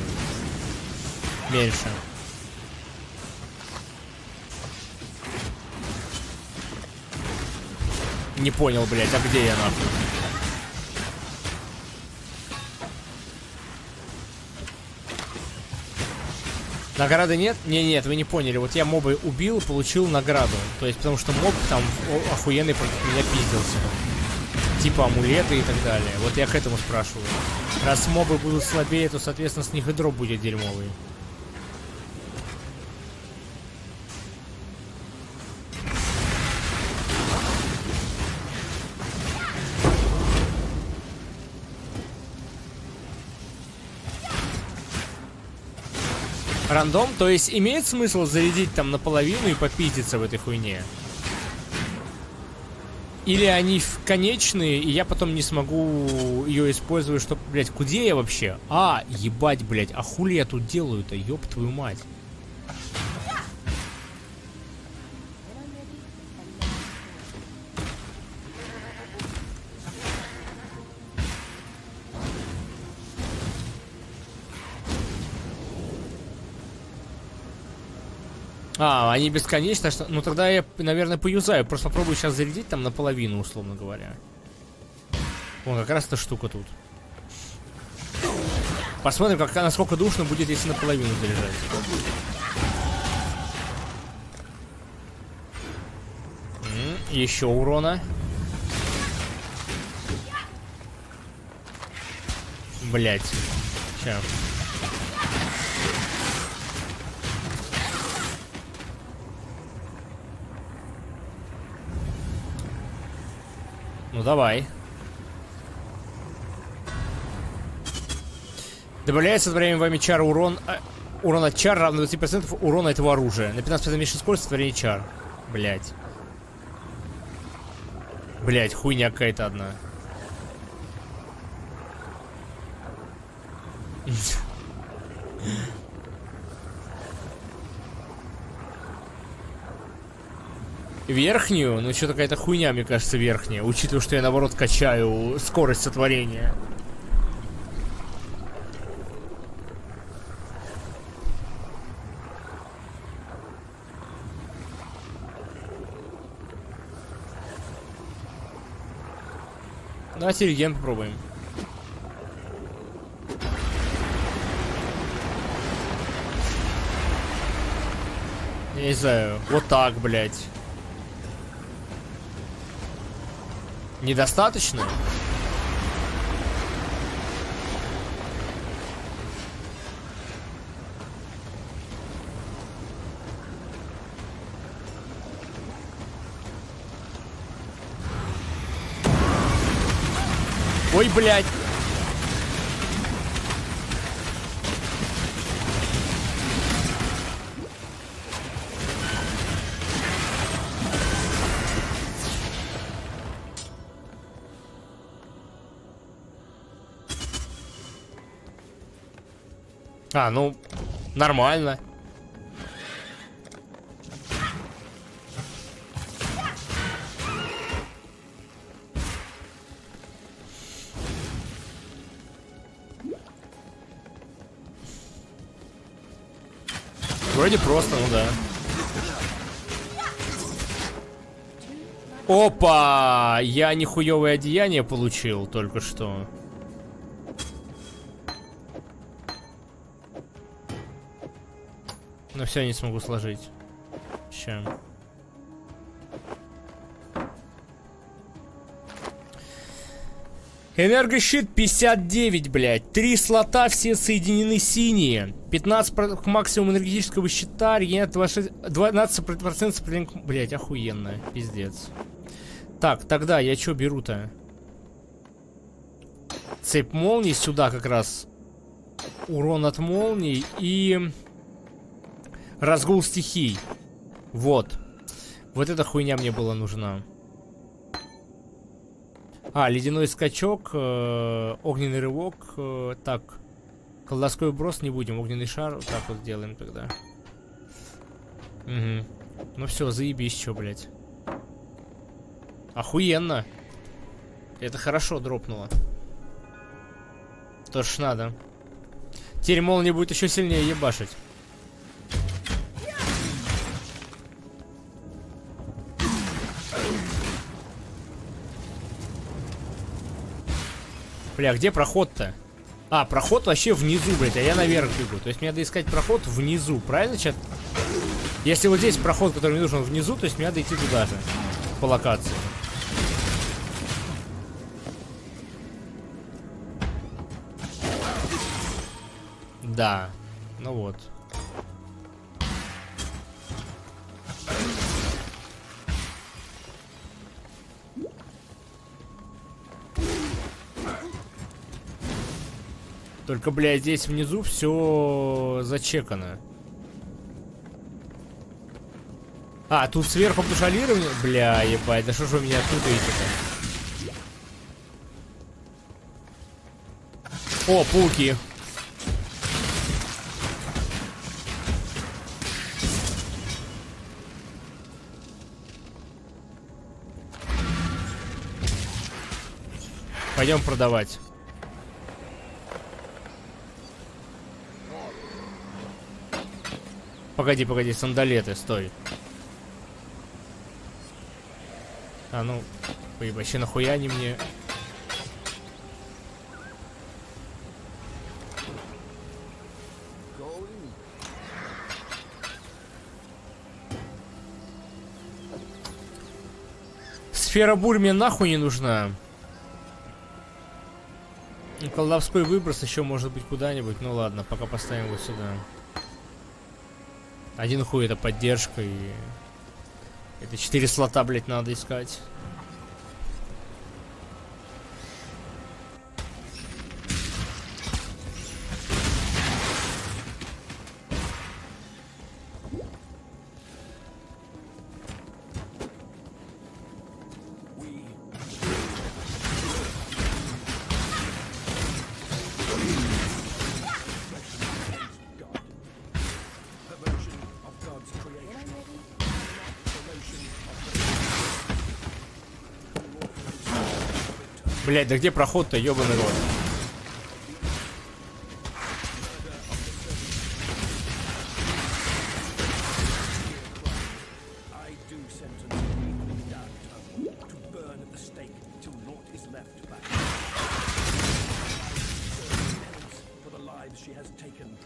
меньше. Не понял, блядь, а где я, нахуй? Награды нет? Нет, вы не поняли. Вот я моба убил, получил награду. То есть, потому что моб там охуенный против меня пиздился. Типа амулеты и так далее. Вот я к этому спрашиваю. Раз мобы будут слабее, то, соответственно, с них и дроп будет дерьмовый. Рандом? То есть имеет смысл зарядить там наполовину и попиздиться в этой хуйне? Или они конечные, и я потом не смогу ее использовать, чтобы, блядь, куде я вообще? А, ебать, блядь, а хули я тут делаю-то, ёб твою мать. А, они бесконечно, что... Ну тогда я, наверное, поюзаю. Просто попробую сейчас зарядить там наполовину, условно говоря. Вон, как раз эта штука тут. Посмотрим, как, насколько душно будет, если наполовину заряжать. Еще урона. Блять. Сейчас. Ну давай. Добавляется со временем вами чар урон. Урон от чар равен 20% урона этого оружия. На 15% меньше скорость сотворения чар. Блять. Блять, хуйня какая-то одна. Верхнюю? Ну что, какая-то хуйня, мне кажется, верхняя. Учитывая, что я, наоборот, качаю скорость сотворения. Давайте реген попробуем. Я не знаю. Вот так, блядь. Недостаточно? Ой, блядь! А, ну, нормально. Вроде просто, ну да. Опа! Я нихуевое одеяние получил только что. Но все, не смогу сложить. Сейчас. Энергощит 59, блядь. 3 слота, все соединены синие. 15% максимум энергетического щита. Регенерат 12% сопротивления... Блядь, охуенно. Пиздец. Так, тогда я что беру-то? Цепь молний сюда как раз. Урон от молний и... Разгул стихий. Вот. Вот эта хуйня мне была нужна. А, ледяной скачок, огненный рывок. Так. Колдовской брос не будем. Огненный шар. Вот так вот сделаем тогда. Угу. Ну все, заебись, чё, блядь. Охуенно. Это хорошо дропнуло. То ж надо. Теперь молния будет еще сильнее ебашить. Бля, где проход-то? А, проход вообще внизу, блядь, а я наверх бегу. То есть мне надо искать проход внизу, правильно, чат? Если вот здесь проход, который мне нужен, внизу, то есть мне надо идти туда же, по локации. Да, ну вот. Только, блядь, здесь внизу все зачекано. А, тут сверху пошалирование? Бля, ебать, да что ж вы меня путаете-то? О, пауки. Пойдем продавать. Погоди, погоди, сандалеты, стой. А ну, вообще нахуя они мне? Сфера бурь мне нахуй не нужна. Колдовской выброс еще может быть куда-нибудь. Ну ладно, пока поставим его сюда. Один хуй это поддержка и... Это 4 слота, блядь, надо искать. Блять, да где проход-то, ёбаный рот?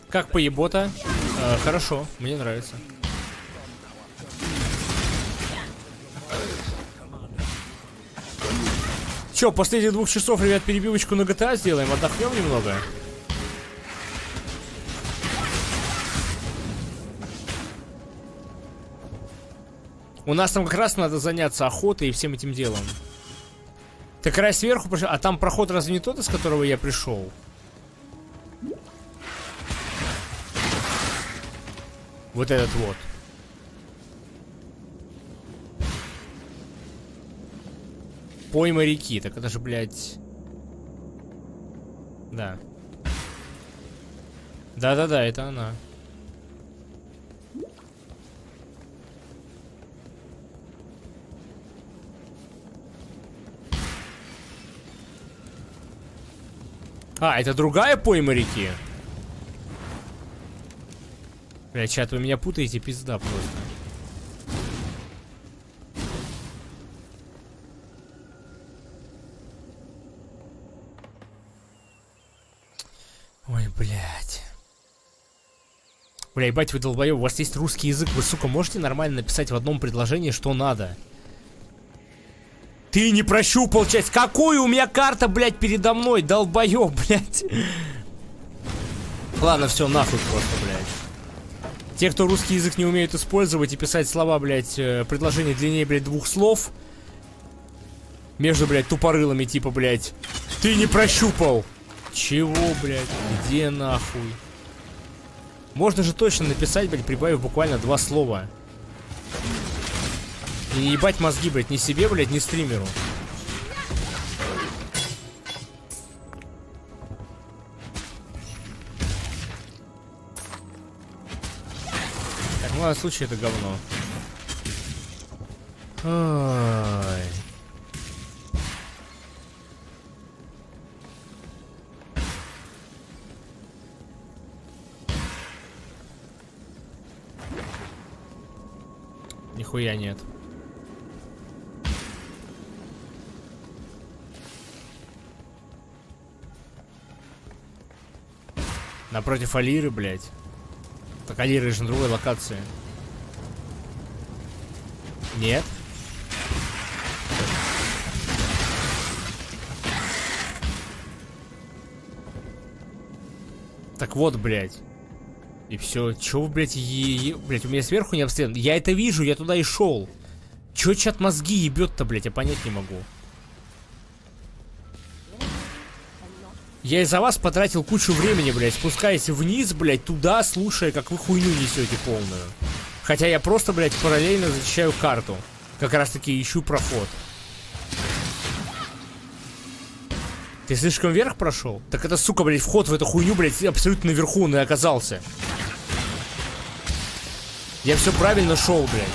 Как поебота? Хорошо, мне нравится. Че, после этих 2 часов, ребят, перебивочку на GTA сделаем, отдохнем немного. У нас там как раз надо заняться охотой и всем этим делом. Ты край сверху пришел, а там проход разве не тот, из которого я пришел? Вот этот вот. Пойма реки, так это же, блядь... Да. Да-да-да, это она. А, это другая пойма реки? Блядь, чат, вы меня путаете, пизда просто. Бля, ебать, вы долбоёбы, у вас есть русский язык, вы, сука, можете нормально написать в одном предложении, что надо? Ты не прощупал часть. Какую у меня карта, блядь, передо мной, долбоёб, блядь. Ладно, все, нахуй просто, блядь. Те, кто русский язык не умеют использовать и писать слова, блядь, предложения длиннее, блядь, 2 слов. Между, блядь, тупорылами, типа, блядь. Ты не прощупал. Чего, блядь, где нахуй? Можно же точно написать, блядь, прибавив буквально 2 слова. И не ебать мозги, блядь, ни себе, блядь, ни стримеру. Так, ну, в любом случае, это говно. Ой. Нихуя нет. Напротив Алиры, блядь. Так Алира же на другой локации. Нет. Так вот, блядь. И все. Чего, блядь, блядь, у меня сверху не обстрелян. Я это вижу, я туда и шел. Чё чат мозги ебет-то, блядь, я понять не могу. Я из-за вас потратил кучу времени, блядь, спускаясь вниз, блядь, туда, слушая, как вы хуйню несете полную. Хотя я просто, блядь, параллельно зачищаю карту. Как раз таки ищу проход. Ты слишком вверх прошел? Так это, сука, блядь, вход в эту хуйню, блядь, абсолютно наверху он и оказался. Я все правильно шел, блядь.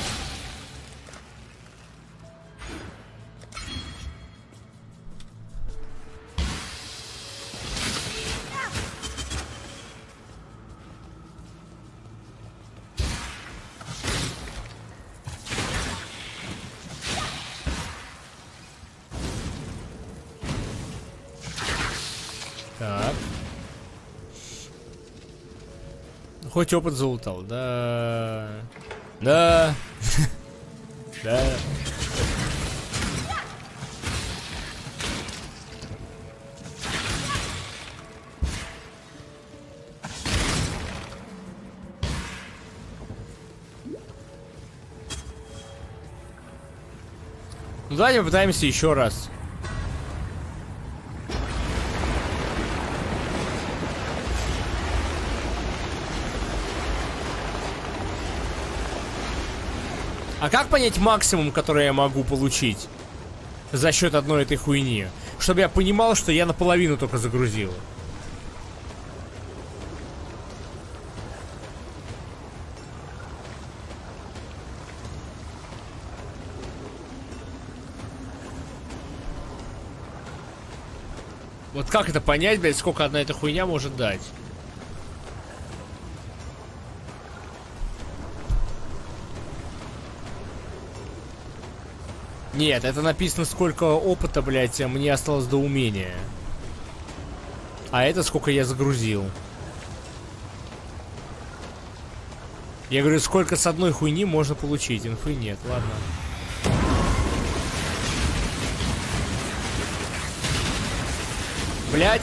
Так. Хоть опыт залутал, да. Да. Да. Ну давайте попытаемся еще раз. А как понять максимум, который я могу получить за счет одной этой хуйни? Чтобы я понимал, что я наполовину только загрузил. Вот как это понять, блядь, сколько одна эта хуйня может дать? Нет, это написано, сколько опыта, блядь, мне осталось до умения. А это сколько я загрузил. Я говорю, сколько с одной хуйни можно получить. Инфы нет, ладно. Блядь.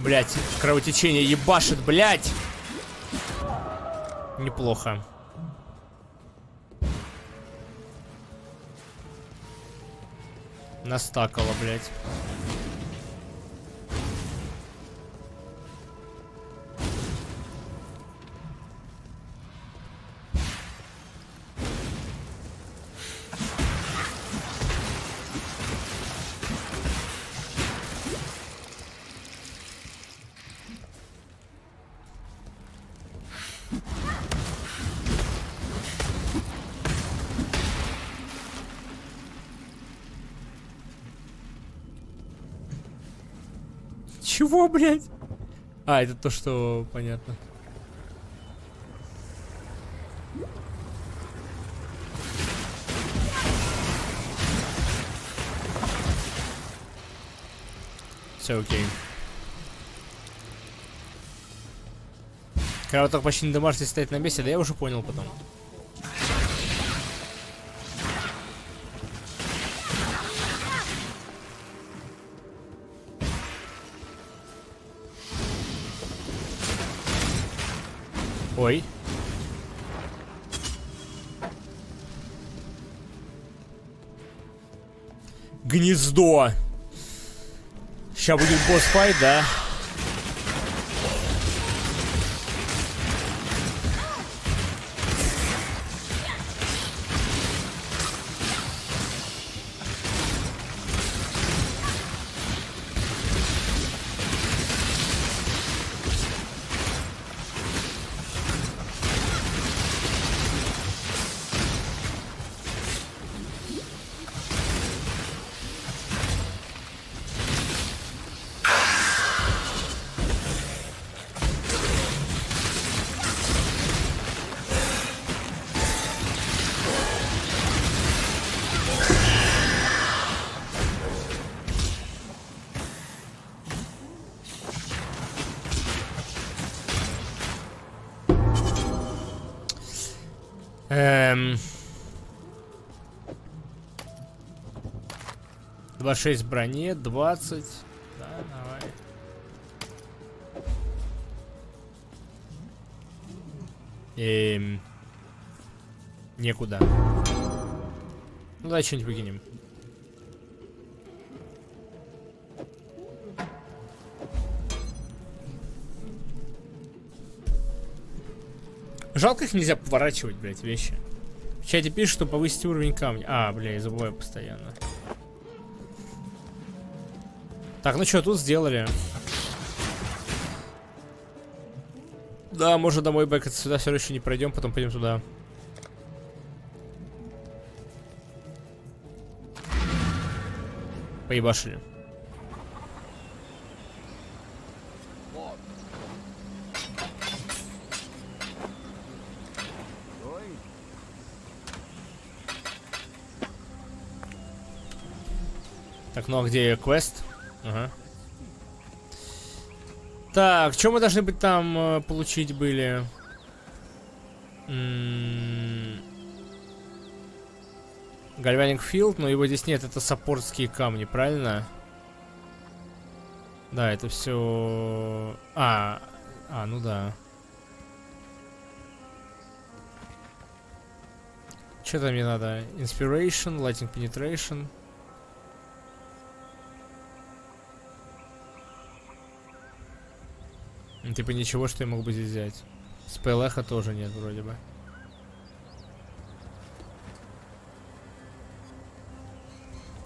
Блять, кровотечение ебашит, блять. Неплохо. Настакало, блять. Чего, блядь? А, это то, что понятно. Все окей. Когда вот так почти не дамажит стоять на месте, да я уже понял потом. Ой. Гнездо. Сейчас будет босс-файт, да? 26 броне, 20. Да, давай. Некуда. Ну давай что-нибудь выкинем. Жалко, их нельзя поворачивать, блядь, вещи. В чате пишут, что повысить уровень камня. А, блядь, забываю постоянно. Так, ну что, тут сделали. Да, можно домой бэкать, сюда все еще не пройдем, потом пойдем туда. Поебашили. Так, ну а где квест? Ага. Так, что мы должны быть там получить были? Гальваник Филд, но его здесь нет, это саппортские камни, правильно? Да, это все... ну да. Что там мне надо? Inspiration, Lighting Penetration. Типа ничего, что я мог бы здесь взять. Спелэха тоже нет, вроде бы.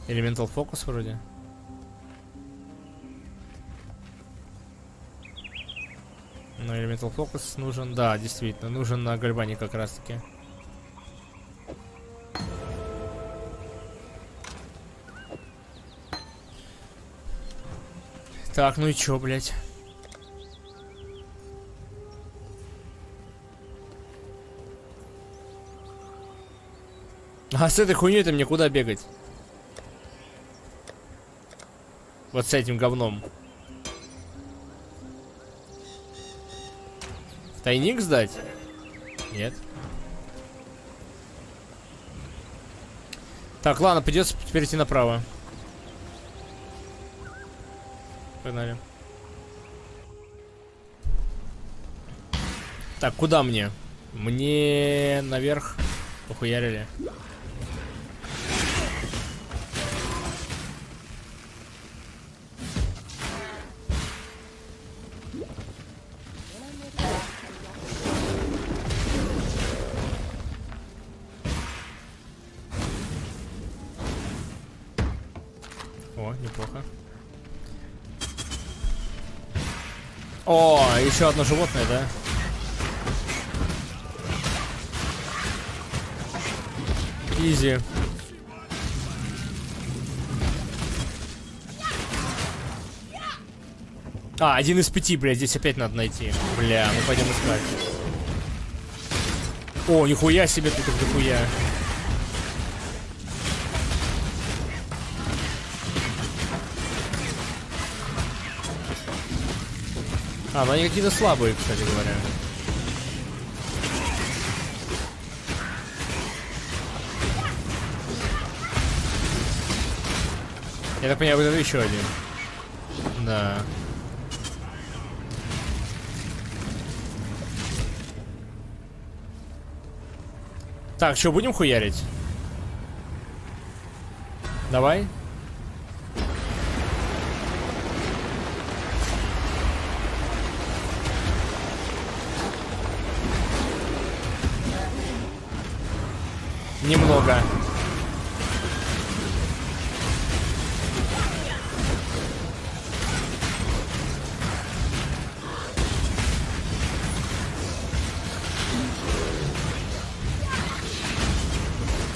Элементал фокус вроде. Но элементал фокус нужен, да, действительно, нужен на гальване как раз таки. Так, ну и чё, блядь? А с этой хуйней-то мне куда бегать? Вот с этим говном. В тайник сдать? Нет. Так, ладно, придется теперь идти направо. Погнали. Так, куда мне? Мне наверх. Похуярили. О, еще одно животное, да? Изи. А, 1 из 5, блядь, здесь опять надо найти. Бля, мы пойдем искать. О, нихуя себе тут их дохуя. А, ну они какие-то слабые, кстати говоря. Я так понимаю, вот это еще один. Да. Так, что, будем хуярить? Давай. Немного.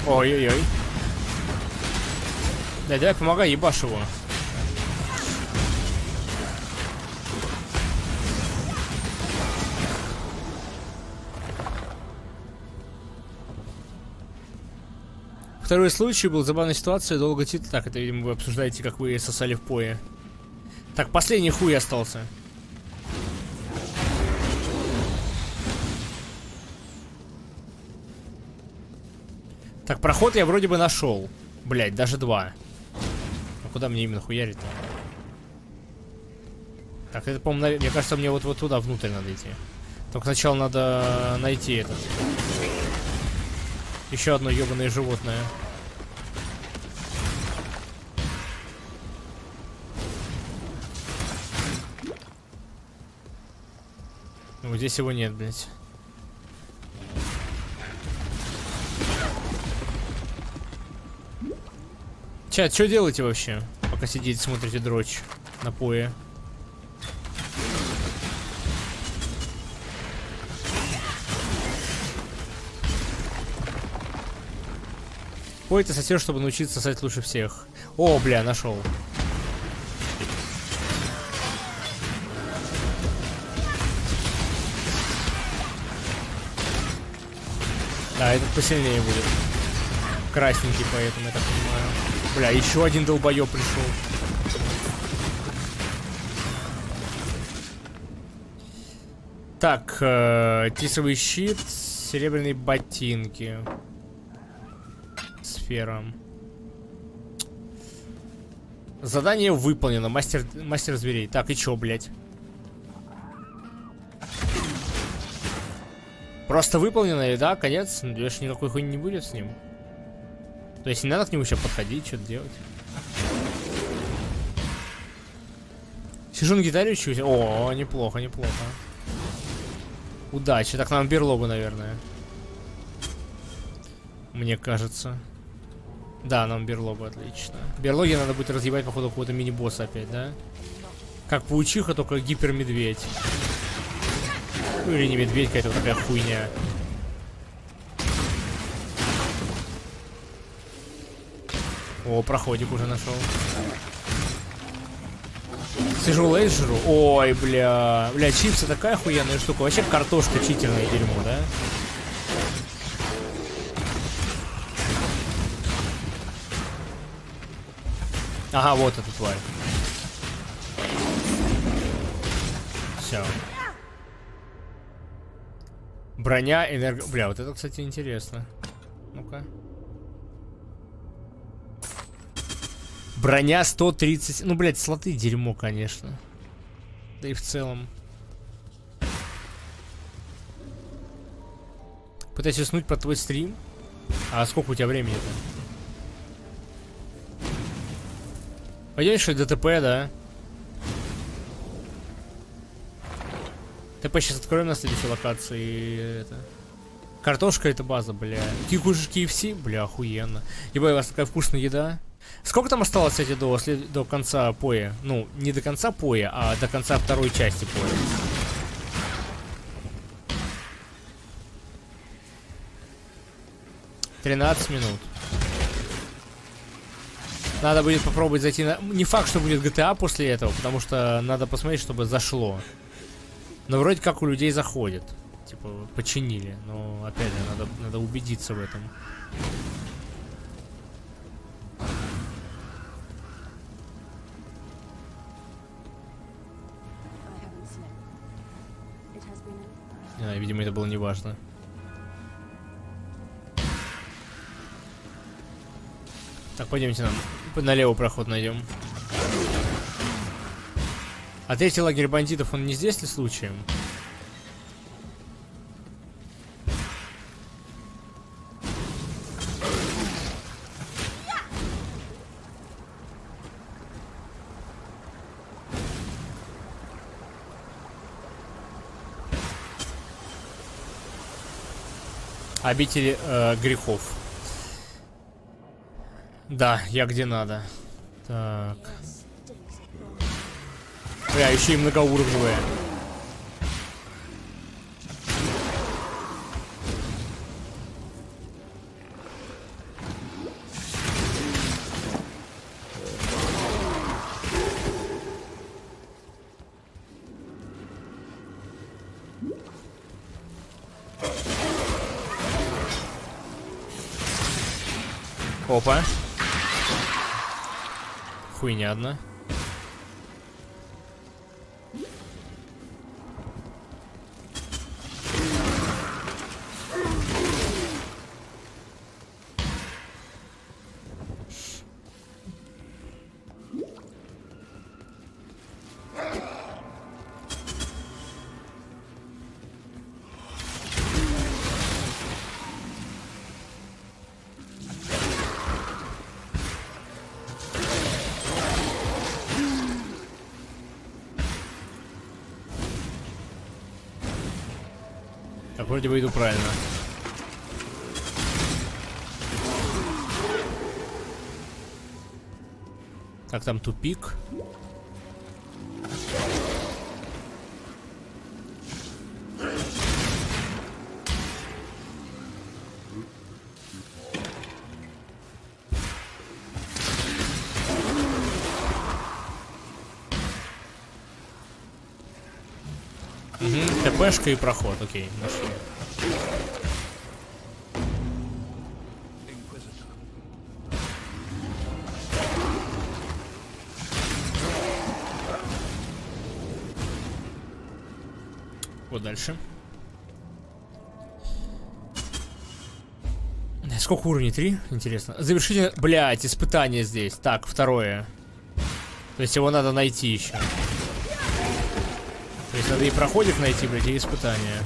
Ой-ой-ой. Да, давай, помогай, ебашь его. Второй случай был забавной ситуации, долго тит... Так, это, видимо, вы обсуждаете, как вы сосали в PoE. Так, последний хуй остался. Так, проход я вроде бы нашел. Блять, даже два. А куда мне именно хуярить-то? Так, это, по-моему, мне кажется, мне вот туда внутрь надо идти. Только сначала надо найти этот. Еще одно ебаное животное. Вот здесь его нет, блядь. Чат, что делаете вообще? Пока сидите, смотрите дрочь на PoE. PoE это сосед, чтобы научиться сосать лучше всех. О, бля, нашел. Да, этот посильнее будет. Красненький, поэтому, я так понимаю. Бля, еще один долбоеб пришел. Так, тисовый щит, серебряные ботинки. Сфера. Задание выполнено. Мастер зверей. Так, и чё, блядь? Просто выполнено, и да, конец. Надеюсь, никакой хуйни не будет с ним. То есть не надо к нему еще подходить, что-то делать. Сижу на гитаре учусь. О, неплохо, неплохо. Удачи. Так, нам берлогу, наверное. Мне кажется. Да, нам берлогу, отлично. Берлоги надо будет разъебать, походу, какого-то мини-босса опять, да? Как паучиха, только гипермедведь. Или не медведь, какая-то вот такая хуйня. О, проходик уже нашел. Сижу лейс жру. Ой, бля. Бля, чипсы такая охуенная штука. Вообще картошка читерное дерьмо, да? Ага, вот эта тварь. Все. Броня, энерго... Бля, вот это, кстати, интересно. Ну-ка. Броня 130... Ну, блядь, слоты дерьмо, конечно. Да и в целом. Пытаюсь уснуть про твой стрим. А сколько у тебя времени-то? Пойдем, что это ДТП, да? ДТП сейчас откроем на следующей локации. Это... Картошка это база, бля. Ты кушаешь KFC? Бля, охуенно. Ебай, у вас такая вкусная еда. Сколько там осталось, кстати, до конца PoE? Ну, не до конца PoE, а до конца второй части PoE. 13 минут. Надо будет попробовать зайти на... Не факт, что будет GTA после этого, потому что надо посмотреть, чтобы зашло. Но вроде как у людей заходит. Типа, починили. Но, опять же, надо убедиться в этом. А, видимо, это было неважно. Так, пойдемте нам налево проход найдем. А третий лагерь бандитов, он не здесь ли случаем? Обитель грехов. Да, я где надо. Так. Бля, еще и многоуровневые. Опа. Хуйня одна. Так, вроде бы иду правильно. Так, там тупик. ТПшка и проход, окей, нашли. Вот дальше. Сколько уровней? 3? Интересно. Завершите, блядь, испытание здесь. Так, второе. То есть его надо найти еще. То есть надо и проходик найти, блядь, и испытания.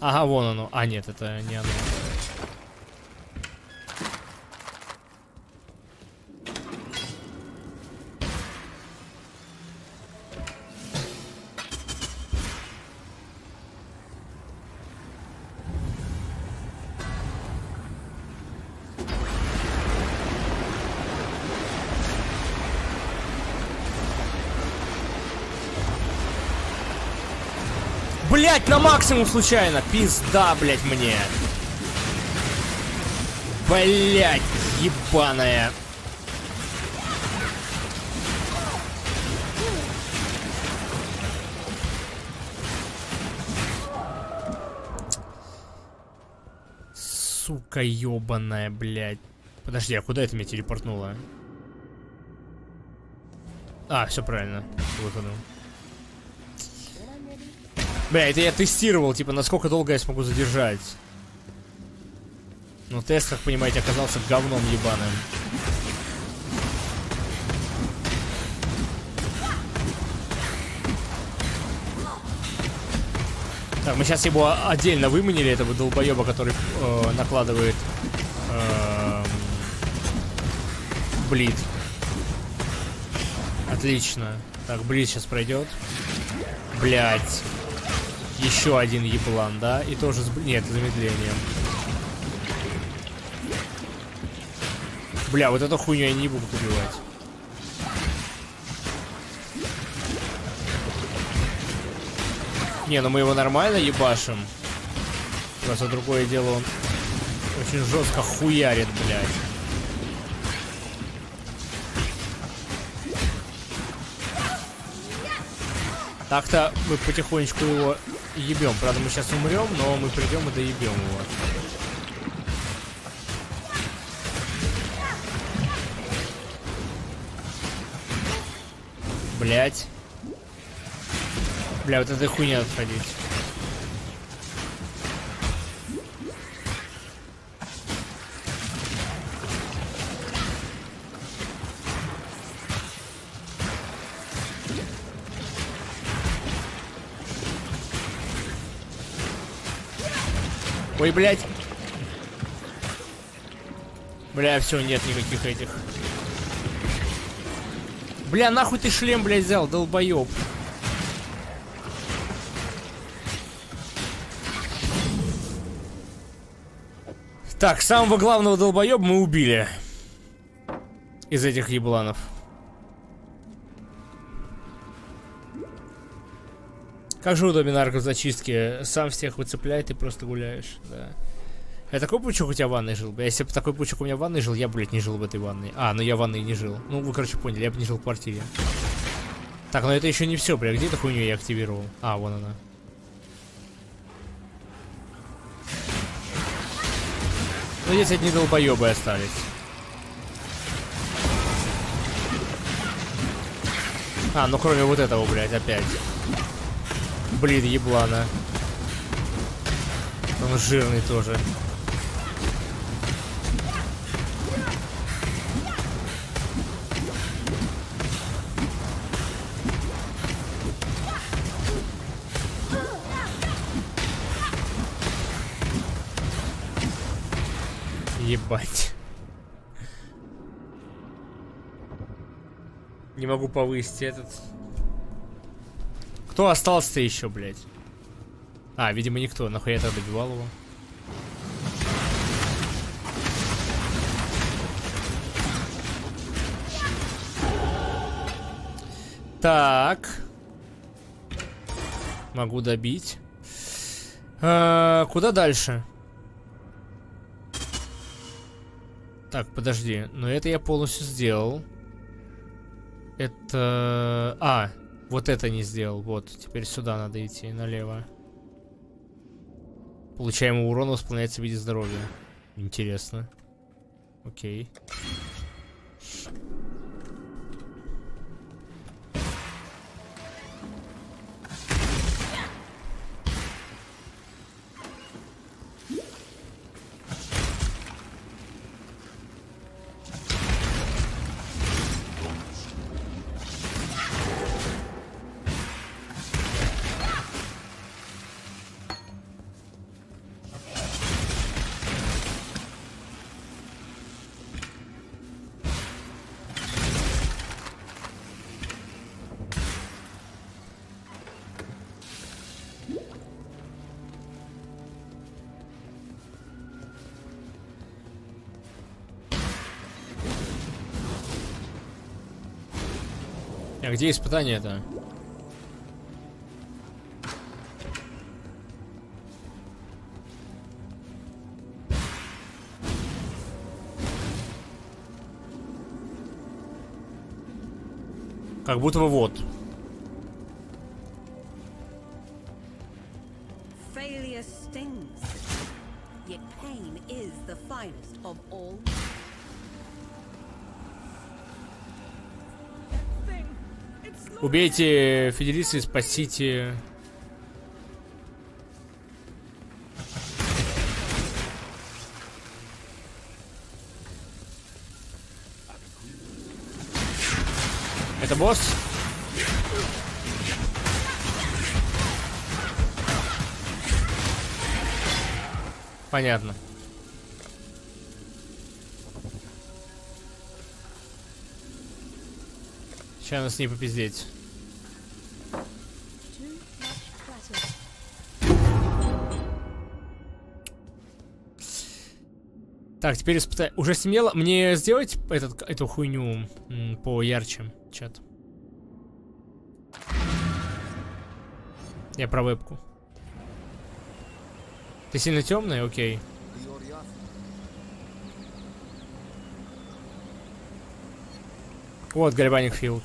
Ага, вон оно. А, нет, это не оно. Блять, на максимум случайно. Пизда, блять, мне. Блять, ебаная. Сука ебаная, блять. Подожди, а куда это меня телепортнуло? А, все правильно. Выходу. Бля, это я тестировал, типа, насколько долго я смогу задержать. Но тест, как понимаете, оказался говном ебаным. Так, мы сейчас его отдельно выманили, этого долбоеба, который накладывает блит. Отлично. Так, блит сейчас пройдет. Блять. Еще один еблан, да? И тоже с... Нет, с замедлением. Бля, вот эту хуйню я не буду убивать. Не, ну мы его нормально ебашим. Просто другое дело, он очень жестко хуярит, блядь. Так-то мы потихонечку его ебем. Правда, мы сейчас умрем, но мы придем и доебем его. Блять. Бля, вот этой хуйне надо ходить. Ой, блядь. Бля, все, нет никаких этих. Бля, нахуй ты шлем, блядь, взял, долбоеб. Так, самого главного долбоеба мы убили. Из этих ебланов. Как же удобен арков зачистки. Сам всех выцепляет и просто гуляешь. Да. Я такой пучок у тебя в ванной жил бы. Если бы такой пучок у меня в ванной жил, я, блядь, не жил в этой ванной. А, ну я в ванной не жил. Ну, вы, короче, поняли, я бы не жил в квартире. Так, но это еще не все, бля. Где эту хуйню я активировал? А, вон она. Ну, здесь одни долбоебы остались. А, ну кроме вот этого, блядь, опять. Блин, еблана. Он жирный тоже. Ебать. Не могу повысить этот... Кто остался еще, блядь? А, видимо, никто. Нахуй я тогда добивал его. Так. Могу добить. Куда дальше? Так, подожди. Но это я полностью сделал. Это... А, вот это не сделал. Вот, теперь сюда надо идти, налево. Получаемый урон восполняется в виде здоровья. Интересно. Окей. А где испытание-то? Как будто бы вот. Убейте Федериса и спасите... Это босс? Понятно. Сейчас нас с ней попиздеть. Так, теперь испытаю. Уже стемнело. Мне сделать эту хуйню поярче, чат. Я про вебку. Ты сильно темный? Окей. Вот Гальваник Филд.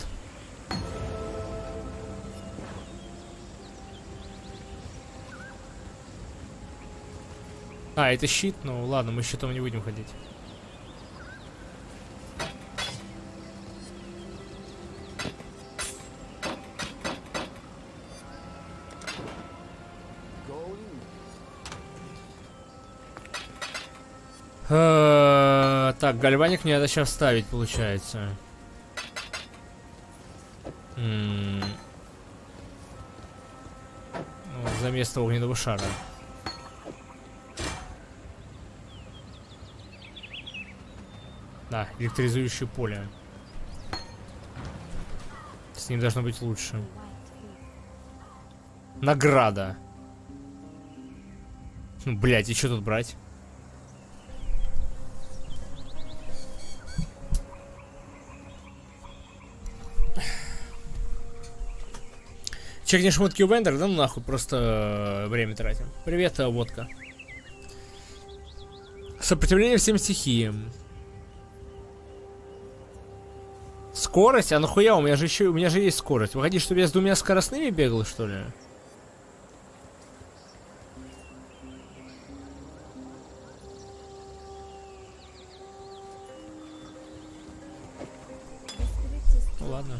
А, это щит? Ну ладно, мы щитом не будем ходить. Так, гальваник мне надо сейчас ставить, получается. За место огненного шара. Да, электризующее поле. С ним должно быть лучше. Награда. Ну, блядь, и что тут брать? Чекнешь шмотки у Бендера? Да ну нахуй, просто время тратим. Привет, водка. Сопротивление всем стихиям. Скорость? А нахуя? У меня же есть скорость. Вы хотите, чтобы я с двумя скоростными бегал, что ли? Ну, ладно.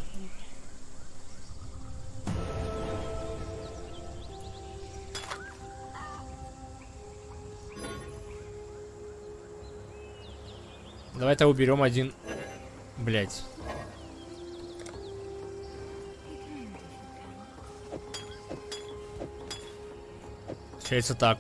Давай-то уберем один... Блять. Получается так.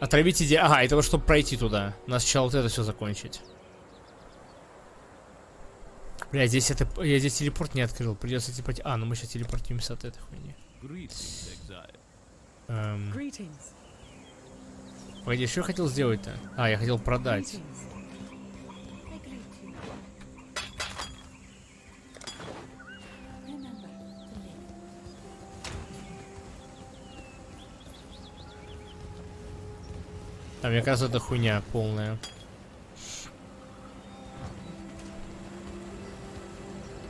Отравить идею. Ага, это вот чтобы пройти туда. Надо сначала вот это все закончить. Бля, здесь это... Я здесь телепорт не открыл. Придется типа... А, ну мы сейчас телепортимся от этой хуйни. Погоди, что я хотел сделать-то? А, я хотел продать. Там, мне кажется, это хуйня полная.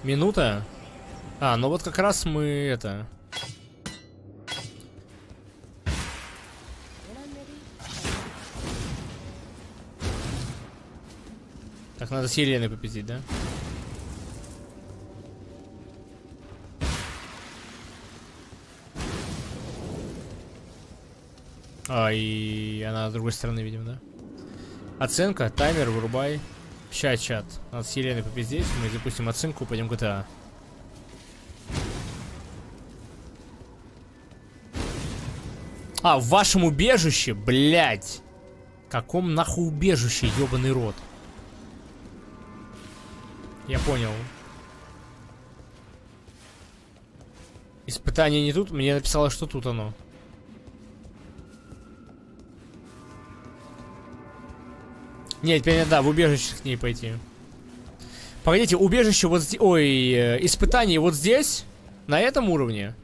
Минута? А, ну вот как раз мы это... Так, надо с Еленой победить, да? А, и она с другой стороны, видимо, да? Оценка, таймер, вырубай. Сейчас чат. Надо с Еленой попиздеть. Мы запустим оценку, пойдем в GTA. А, в вашем убежище? Блять! Каком нахуй убежище, ебаный рот? Я понял. Испытание не тут? Мне написало, что тут оно. Нет, теперь да, в убежище к ней пойти. Погодите, убежище вот здесь... Ой, испытание вот здесь? На этом уровне?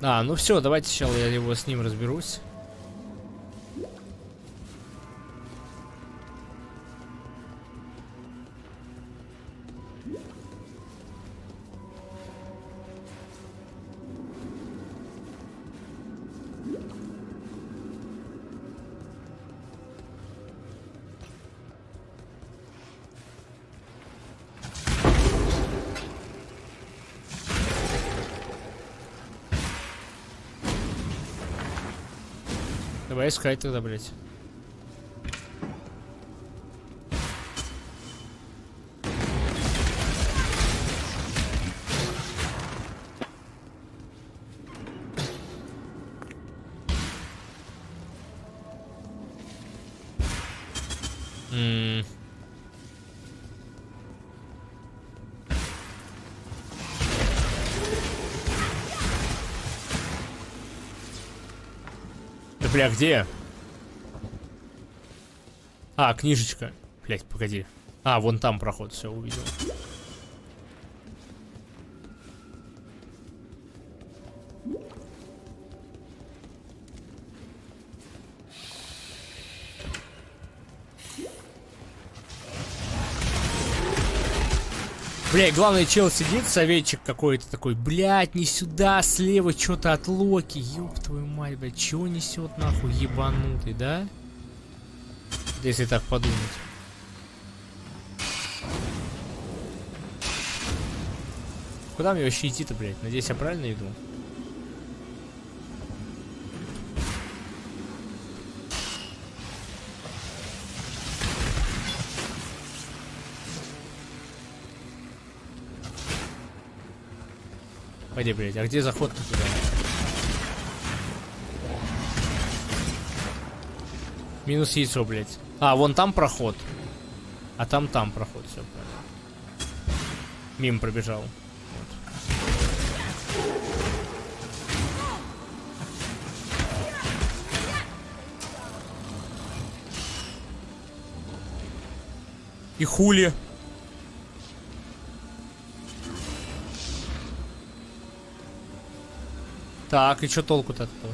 А, ну все, давайте сначала я его с ним разберусь. Давай искать тогда, блядь. Бля, где? А, книжечка. Блять, погоди. А, вон там проход, все, увидел. Бля, главный чел сидит, советчик какой-то такой, блядь, не сюда, слева что-то от Локи, ёб твою мать, блядь, чего несет нахуй, ебанутый, да? Если так подумать. Куда мне вообще идти-то, блядь? Надеюсь, я правильно иду? Пойди, блядь, а где заход-то туда? Минус яйцо, блядь. А, вон там проход. А там проход, все, блядь. Мимо пробежал. И хули. Так, и что толку-то от этого?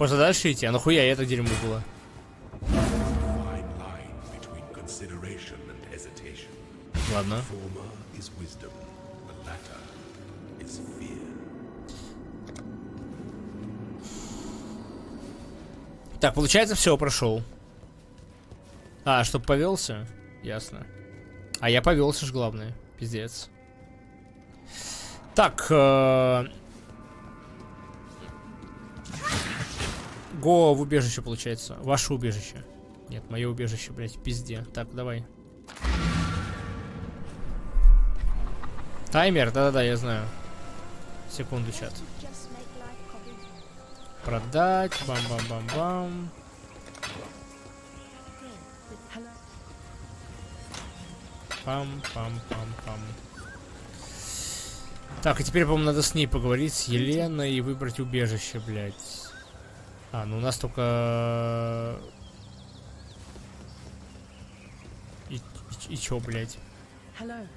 Можно дальше идти? А нахуя это дерьмо было? Ладно. Так, получается, все, прошел. А, чтоб повелся? Ясно. А я повелся ж, главное. Пиздец. Так. Го в убежище, получается. Ваше убежище. Нет, мое убежище, блядь, пизде. Так, давай. Таймер, да-да-да, я знаю. Секунду, чат. Продать, бам-бам-бам-бам. Пам-пам-пам-пам. Так, и теперь, по-моему, надо с ней поговорить, с Еленой, и выбрать убежище, блядь. А, ну у нас только... И чё, блядь? Hello.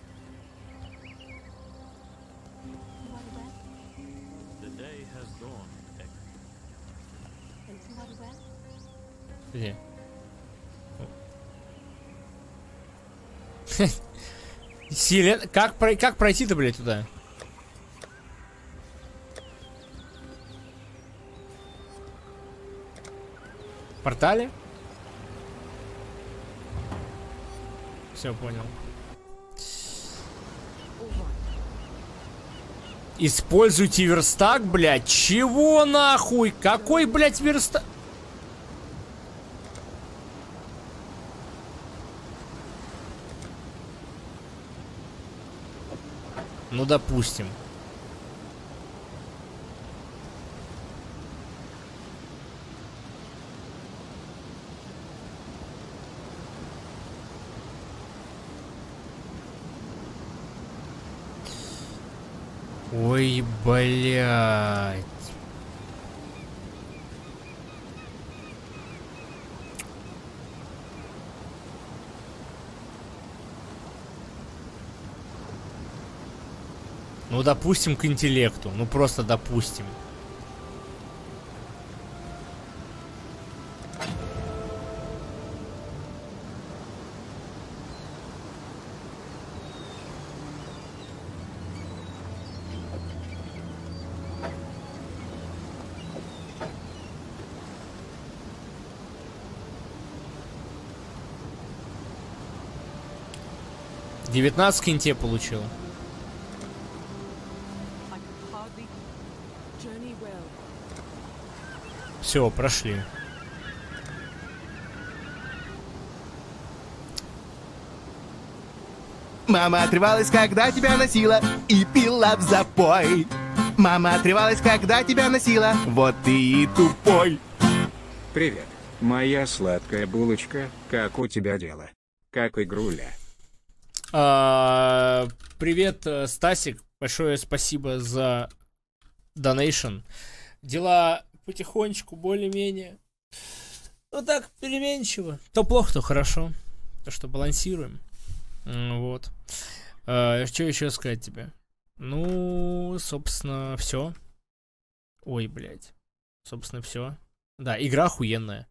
Где? Как пройти-то, блядь, туда? Портале? Все, понял. Используйте верстак, блядь. Чего нахуй? Какой, блядь, верстак? Ну, допустим. Ой, блядь. Ну, допустим, к интеллекту. Ну, просто допустим. «19 кинте получил». Все, прошли. Мама отрывалась, когда тебя носила, и пила в запой. Мама отрывалась, когда тебя носила, вот ты и тупой. Привет, моя сладкая булочка, как у тебя дела? Как игруля? Привет, Стасик. Большое спасибо за донейшн. Дела потихонечку, более-менее. Ну так, переменчиво. То плохо, то хорошо. То, что балансируем. Вот. Что еще сказать тебе? Ну, собственно, все. Ой, блядь. Собственно, все. Да, игра охуенная.